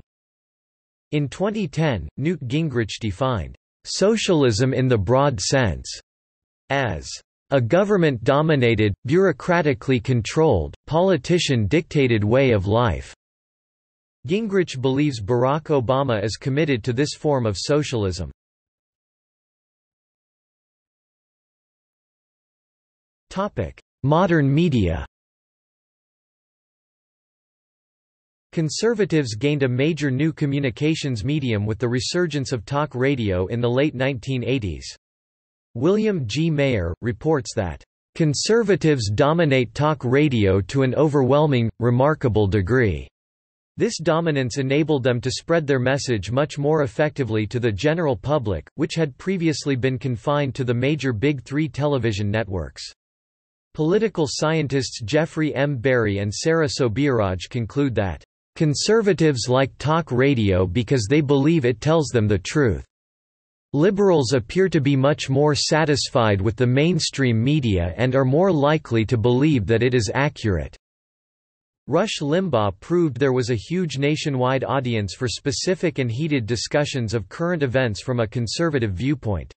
In 2010, Newt Gingrich defined socialism in the broad sense as a government-dominated, bureaucratically controlled, politician-dictated way of life. Gingrich believes Barack Obama is committed to this form of socialism. Modern media. Conservatives gained a major new communications medium with the resurgence of talk radio in the late 1980s. William G. Mayer reports that, "Conservatives dominate talk radio to an overwhelming, remarkable degree." This dominance enabled them to spread their message much more effectively to the general public, which had previously been confined to the major Big Three television networks. Political scientists Jeffrey M. Berry and Sarah Sobiraj conclude that, "Conservatives like talk radio because they believe it tells them the truth. Liberals appear to be much more satisfied with the mainstream media and are more likely to believe that it is accurate." Rush Limbaugh proved there was a huge nationwide audience for specific and heated discussions of current events from a conservative viewpoint.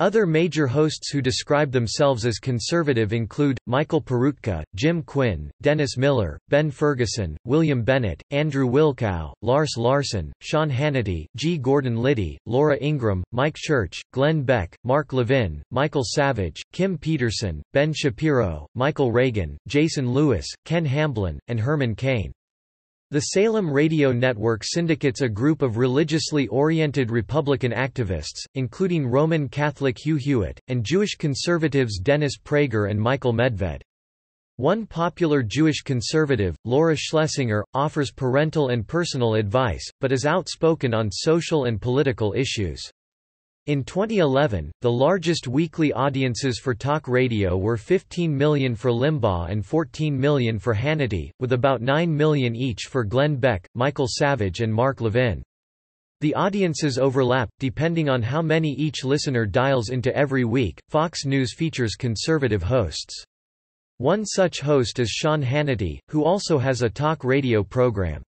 Other major hosts who describe themselves as conservative include Michael Perutka, Jim Quinn, Dennis Miller, Ben Ferguson, William Bennett, Andrew Wilkow, Lars Larson, Sean Hannity, G. Gordon Liddy, Laura Ingram, Mike Church, Glenn Beck, Mark Levin, Michael Savage, Kim Peterson, Ben Shapiro, Michael Reagan, Jason Lewis, Ken Hamblin, and Herman Cain. The Salem Radio Network syndicates a group of religiously oriented Republican activists, including Roman Catholic Hugh Hewitt, and Jewish conservatives Dennis Prager and Michael Medved. One popular Jewish conservative, Laura Schlesinger, offers parental and personal advice, but is outspoken on social and political issues. In 2011, the largest weekly audiences for talk radio were 15 million for Limbaugh and 14 million for Hannity, with about 9 million each for Glenn Beck, Michael Savage and Mark Levin. The audiences overlap, depending on how many each listener dials into every week. Fox News features conservative hosts. One such host is Sean Hannity, who also has a talk radio program.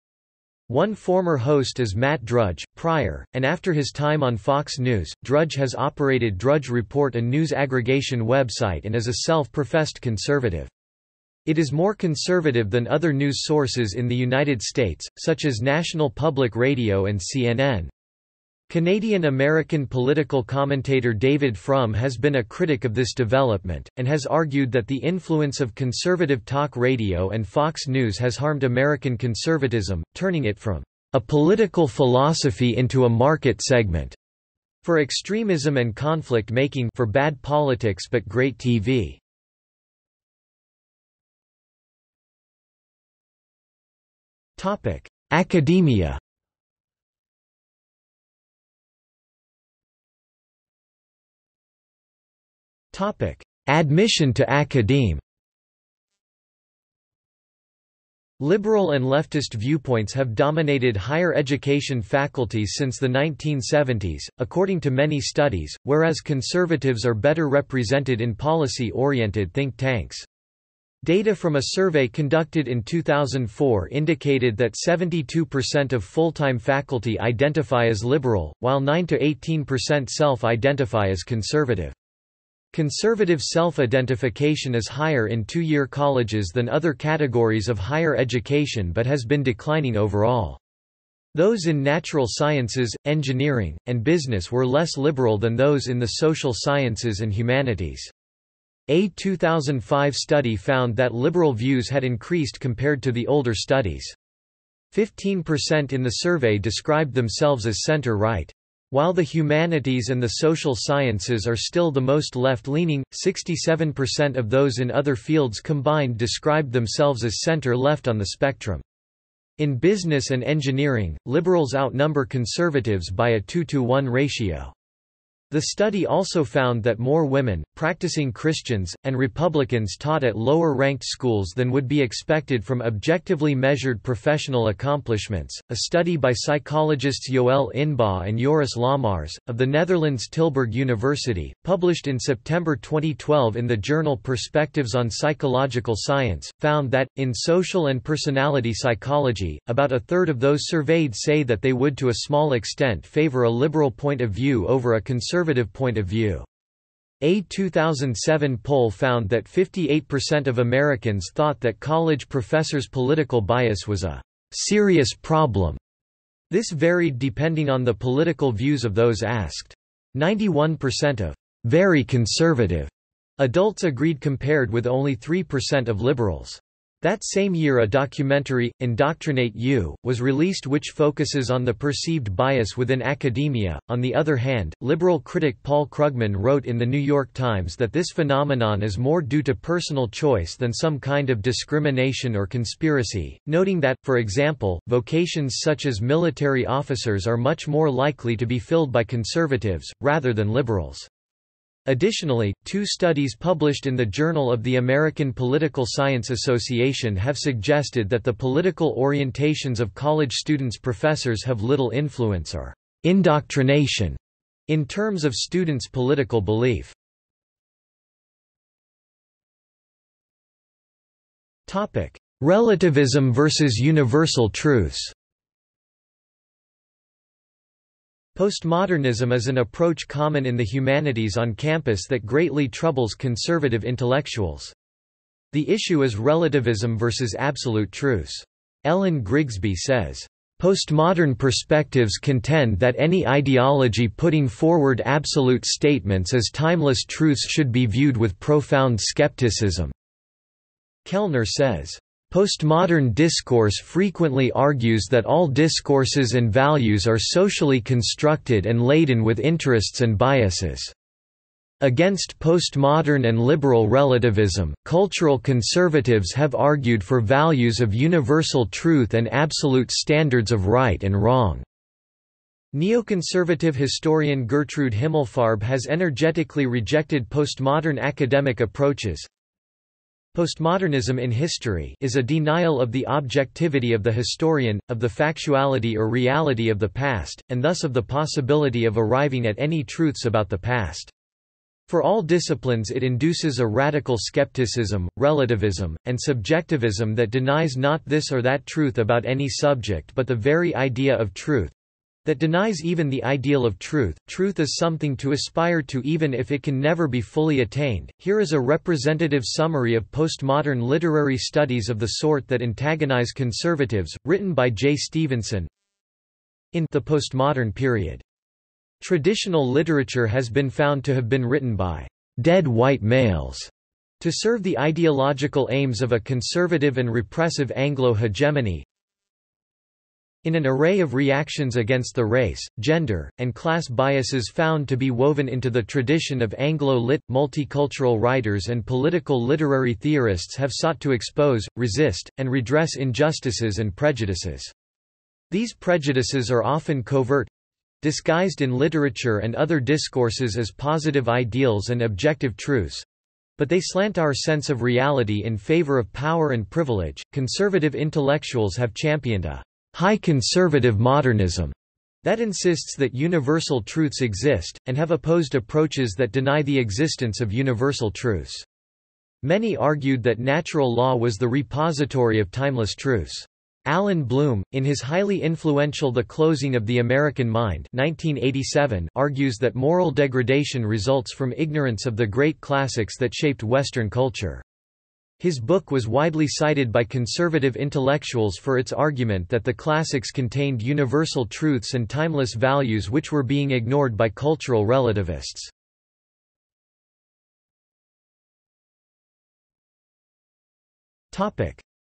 One former host is Matt Drudge. Prior, and after his time on Fox News, Drudge has operated Drudge Report, a news aggregation website, and is a self-professed conservative. It is more conservative than other news sources in the United States, such as National Public Radio and CNN. Canadian-American political commentator David Frum has been a critic of this development, and has argued that the influence of conservative talk radio and Fox News has harmed American conservatism, turning it from a political philosophy into a market segment for extremism and conflict making, for bad politics but great TV. Academia. Admission to academe. Liberal and leftist viewpoints have dominated higher education faculties since the 1970s, according to many studies, whereas conservatives are better represented in policy-oriented think tanks. Data from a survey conducted in 2004 indicated that 72% of full-time faculty identify as liberal, while 9–18% self-identify as conservative. Conservative self-identification is higher in two-year colleges than other categories of higher education but has been declining overall. Those in natural sciences, engineering, and business were less liberal than those in the social sciences and humanities. A 2005 study found that liberal views had increased compared to the older studies. 15% in the survey described themselves as center-right. While the humanities and the social sciences are still the most left-leaning, 67% of those in other fields combined described themselves as center-left on the spectrum. In business and engineering, liberals outnumber conservatives by a 2-to-1 ratio. The study also found that more women, practicing Christians, and Republicans taught at lower-ranked schools than would be expected from objectively measured professional accomplishments. A study by psychologists Joël Inbaugh and Joris Lamars, of the Netherlands Tilburg University, published in September 2012 in the journal Perspectives on Psychological Science, found that, in social and personality psychology, about a third of those surveyed say that they would to a small extent favor a liberal point of view over a conservative point of view. A 2007 poll found that 58% of Americans thought that college professors' political bias was a serious problem. This varied depending on the political views of those asked. 91% of very conservative adults agreed compared with only 3% of liberals. That same year a documentary, Indoctrinate You, was released which focuses on the perceived bias within academia. On the other hand, liberal critic Paul Krugman wrote in The New York Times that this phenomenon is more due to personal choice than some kind of discrimination or conspiracy, noting that, for example, vocations such as military officers are much more likely to be filled by conservatives, rather than liberals. Additionally, two studies published in the Journal of the American Political Science Association have suggested that the political orientations of college students' professors have little influence or indoctrination in terms of students' political belief. Topic: Relativism versus universal truths. Postmodernism is an approach common in the humanities on campus that greatly troubles conservative intellectuals. The issue is relativism versus absolute truths. Ellen Grigsby says, "Postmodern perspectives contend that any ideology putting forward absolute statements as timeless truths should be viewed with profound skepticism." Kellner says, "Postmodern discourse frequently argues that all discourses and values are socially constructed and laden with interests and biases. Against postmodern and liberal relativism, cultural conservatives have argued for values of universal truth and absolute standards of right and wrong." Neoconservative historian Gertrude Himmelfarb has energetically rejected postmodern academic approaches. Postmodernism in history is a denial of the objectivity of the historian, of the factuality or reality of the past, and thus of the possibility of arriving at any truths about the past. For all disciplines it induces a radical skepticism, relativism, and subjectivism that denies not this or that truth about any subject but the very idea of truth. That denies even the ideal of truth. Truth is something to aspire to even if it can never be fully attained. Here is a representative summary of postmodern literary studies of the sort that antagonize conservatives, written by J. Stevenson. In the postmodern period, traditional literature has been found to have been written by dead white males to serve the ideological aims of a conservative and repressive Anglo hegemony. In an array of reactions against the race, gender, and class biases found to be woven into the tradition of Anglo-lit, multicultural writers and political literary theorists have sought to expose, resist, and redress injustices and prejudices. These prejudices are often covert, disguised in literature and other discourses as positive ideals and objective truths, but they slant our sense of reality in favor of power and privilege. Conservative intellectuals have championed a high conservative modernism that insists that universal truths exist, and have opposed approaches that deny the existence of universal truths. Many argued that natural law was the repository of timeless truths. Alan Bloom, in his highly influential The Closing of the American Mind 1987, argues that moral degradation results from ignorance of the great classics that shaped Western culture. His book was widely cited by conservative intellectuals for its argument that the classics contained universal truths and timeless values which were being ignored by cultural relativists.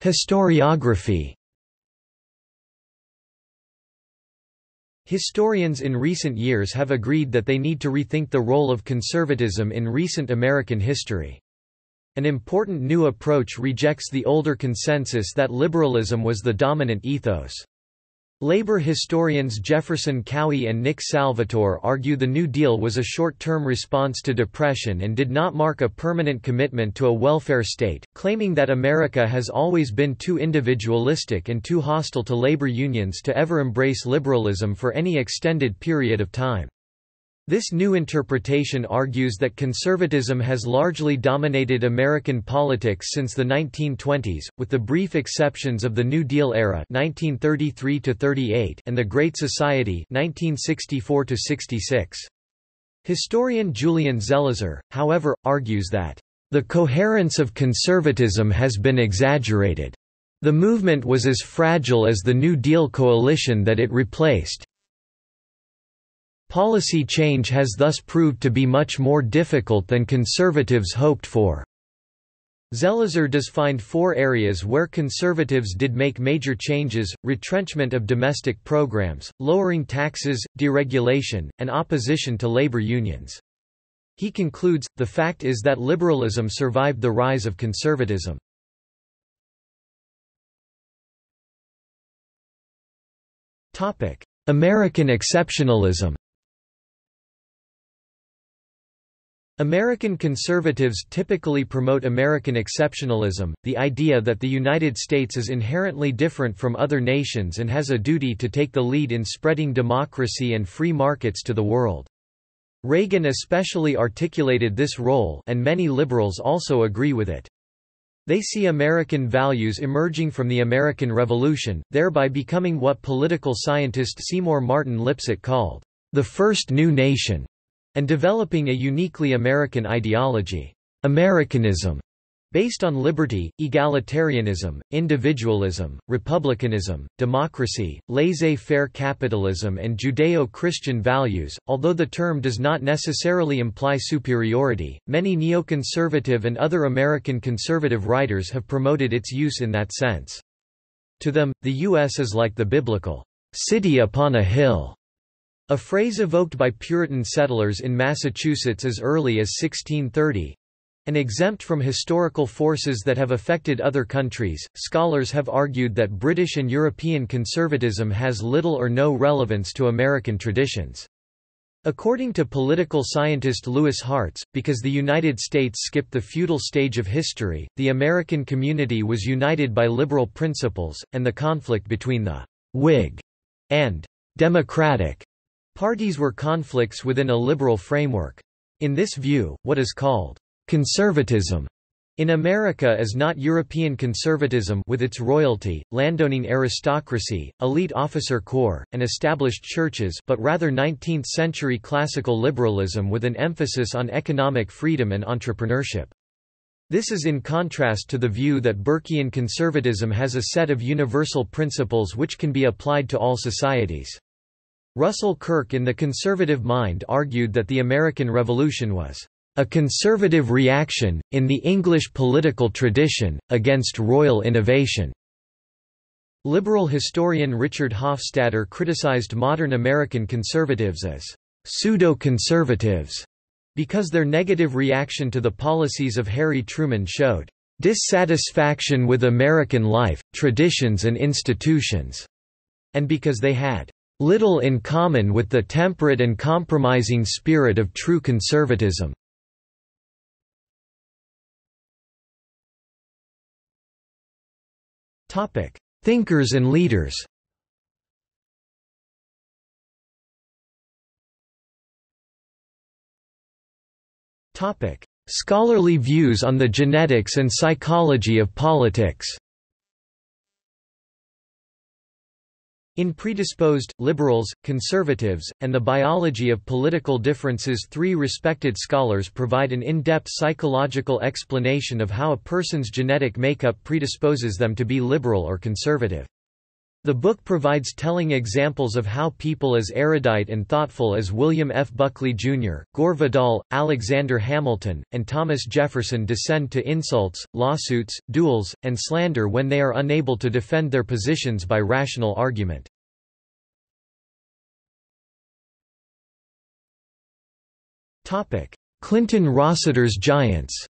Historiography. Historians in recent years have agreed that they need to rethink the role of conservatism in recent American history. An important new approach rejects the older consensus that liberalism was the dominant ethos. Labor historians Jefferson Cowie and Nick Salvatore argue the New Deal was a short-term response to depression and did not mark a permanent commitment to a welfare state, claiming that America has always been too individualistic and too hostile to labor unions to ever embrace liberalism for any extended period of time. This new interpretation argues that conservatism has largely dominated American politics since the 1920s, with the brief exceptions of the New Deal era (1933–38) and the Great Society (1964–66). Historian Julian Zelizer, however, argues that the coherence of conservatism has been exaggerated. The movement was as fragile as the New Deal coalition that it replaced. Policy change has thus proved to be much more difficult than conservatives hoped for. Zelizer does find four areas where conservatives did make major changes: retrenchment of domestic programs, lowering taxes, deregulation, and opposition to labor unions. He concludes, the fact is that liberalism survived the rise of conservatism. American exceptionalism. American conservatives typically promote American exceptionalism, the idea that the United States is inherently different from other nations and has a duty to take the lead in spreading democracy and free markets to the world. Reagan especially articulated this role, and many liberals also agree with it. They see American values emerging from the American Revolution, thereby becoming what political scientist Seymour Martin Lipset called, "the first new nation," and developing a uniquely American ideology, Americanism, based on liberty, egalitarianism, individualism, republicanism, democracy, laissez-faire capitalism, and Judeo-Christian values. Although the term does not necessarily imply superiority, many neoconservative and other American conservative writers have promoted its use in that sense. To them, the U.S. is like the biblical city upon a hill, a phrase evoked by Puritan settlers in Massachusetts as early as 1630, and exempt from historical forces that have affected other countries. Scholars have argued that British and European conservatism has little or no relevance to American traditions. According to political scientist Lewis Hartz, because the United States skipped the feudal stage of history, the American community was united by liberal principles, and the conflict between the Whig and Democratic parties were conflicts within a liberal framework. In this view, what is called conservatism in America is not European conservatism with its royalty, landowning aristocracy, elite officer corps, and established churches, but rather 19th-century classical liberalism with an emphasis on economic freedom and entrepreneurship. This is in contrast to the view that Burkean conservatism has a set of universal principles which can be applied to all societies. Russell Kirk in The Conservative Mind argued that the American Revolution was a conservative reaction, in the English political tradition, against royal innovation. Liberal historian Richard Hofstadter criticized modern American conservatives as pseudo-conservatives because their negative reaction to the policies of Harry Truman showed dissatisfaction with American life, traditions and institutions, and because they had little in common with the temperate and compromising spirit of true conservatism. Thinkers and leaders. Scholarly views on the genetics and psychology of politics. In Predisposed, Liberals, Conservatives, and the Biology of Political Differences, three respected scholars provide an in-depth psychological explanation of how a person's genetic makeup predisposes them to be liberal or conservative. The book provides telling examples of how people as erudite and thoughtful as William F. Buckley, Jr., Gore Vidal, Alexander Hamilton, and Thomas Jefferson descend to insults, lawsuits, duels, and slander when they are unable to defend their positions by rational argument. Clinton Rossiter's giants.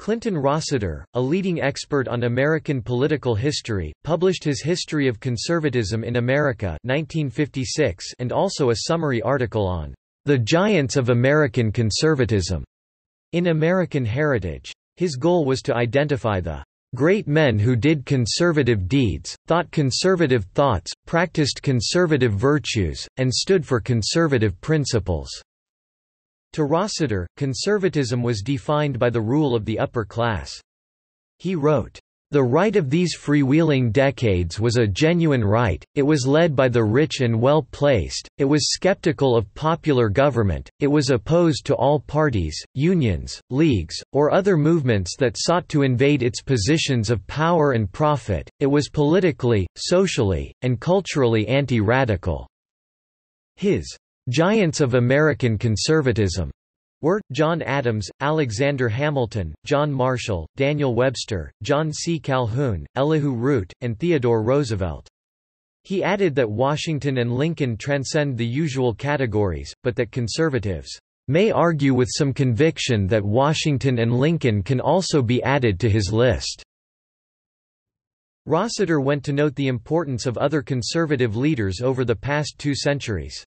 Clinton Rossiter, a leading expert on American political history, published his History of Conservatism in America 1956 and also a summary article on The Giants of American Conservatism in American Heritage. His goal was to identify the great men who did conservative deeds, thought conservative thoughts, practiced conservative virtues, and stood for conservative principles. To Rossiter, conservatism was defined by the rule of the upper class. He wrote, "The right of these freewheeling decades was a genuine right, it was led by the rich and well-placed, it was skeptical of popular government, it was opposed to all parties, unions, leagues, or other movements that sought to invade its positions of power and profit, it was politically, socially, and culturally anti-radical." His giants of American conservatism were John Adams, Alexander Hamilton, John Marshall, Daniel Webster, John C. Calhoun, Elihu Root, and Theodore Roosevelt. He added that Washington and Lincoln transcend the usual categories, but that conservatives may argue with some conviction that Washington and Lincoln can also be added to his list. Rossiter went to note the importance of other conservative leaders over the past two centuries.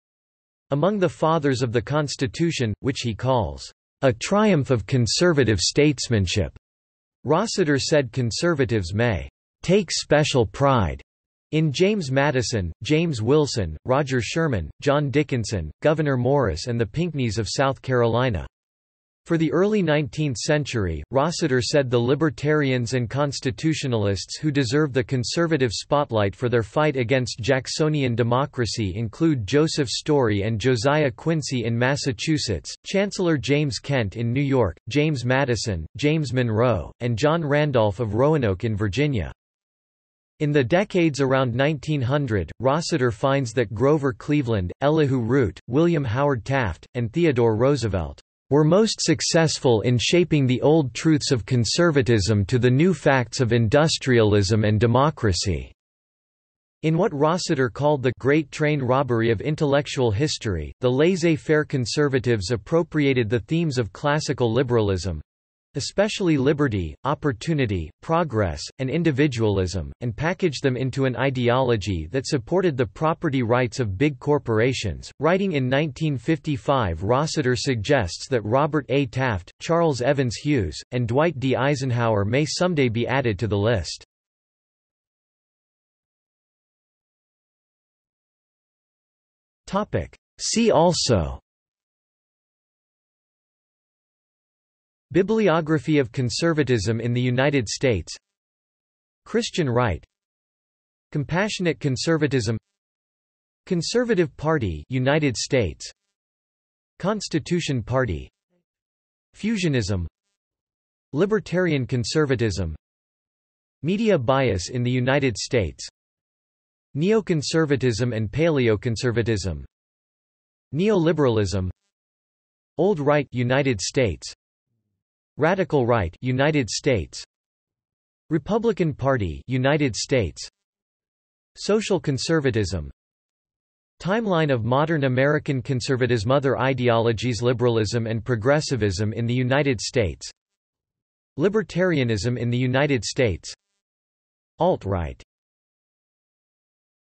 Among the fathers of the Constitution, which he calls a triumph of conservative statesmanship, Rossiter said conservatives may take special pride in James Madison, James Wilson, Roger Sherman, John Dickinson, Gouverneur Morris, and the Pinckneys of South Carolina. For the early 19th century, Rossiter said the libertarians and constitutionalists who deserve the conservative spotlight for their fight against Jacksonian democracy include Joseph Story and Josiah Quincy in Massachusetts, Chancellor James Kent in New York, James Madison, James Monroe, and John Randolph of Roanoke in Virginia. In the decades around 1900, Rossiter finds that Grover Cleveland, Elihu Root, William Howard Taft, and Theodore Roosevelt were most successful in shaping the old truths of conservatism to the new facts of industrialism and democracy. In what Rossiter called the Great Train Robbery of Intellectual History, the laissez-faire conservatives appropriated the themes of classical liberalism, especially liberty, opportunity, progress, and individualism, and packaged them into an ideology that supported the property rights of big corporations. Writing in 1955, Rossiter suggests that Robert A. Taft, Charles Evans Hughes, and Dwight D. Eisenhower may someday be added to the list. See also: Bibliography of Conservatism in the United States, Christian Right, Compassionate Conservatism, Conservative Party United States, Constitution Party, Fusionism, Libertarian Conservatism, Media Bias in the United States, Neoconservatism and Paleoconservatism, Neoliberalism, Old Right United States, Radical Right United States, Republican Party, United States. Social conservatism. Timeline of modern American conservatism. Other ideologies: liberalism and progressivism in the United States. Libertarianism in the United States. Alt-right.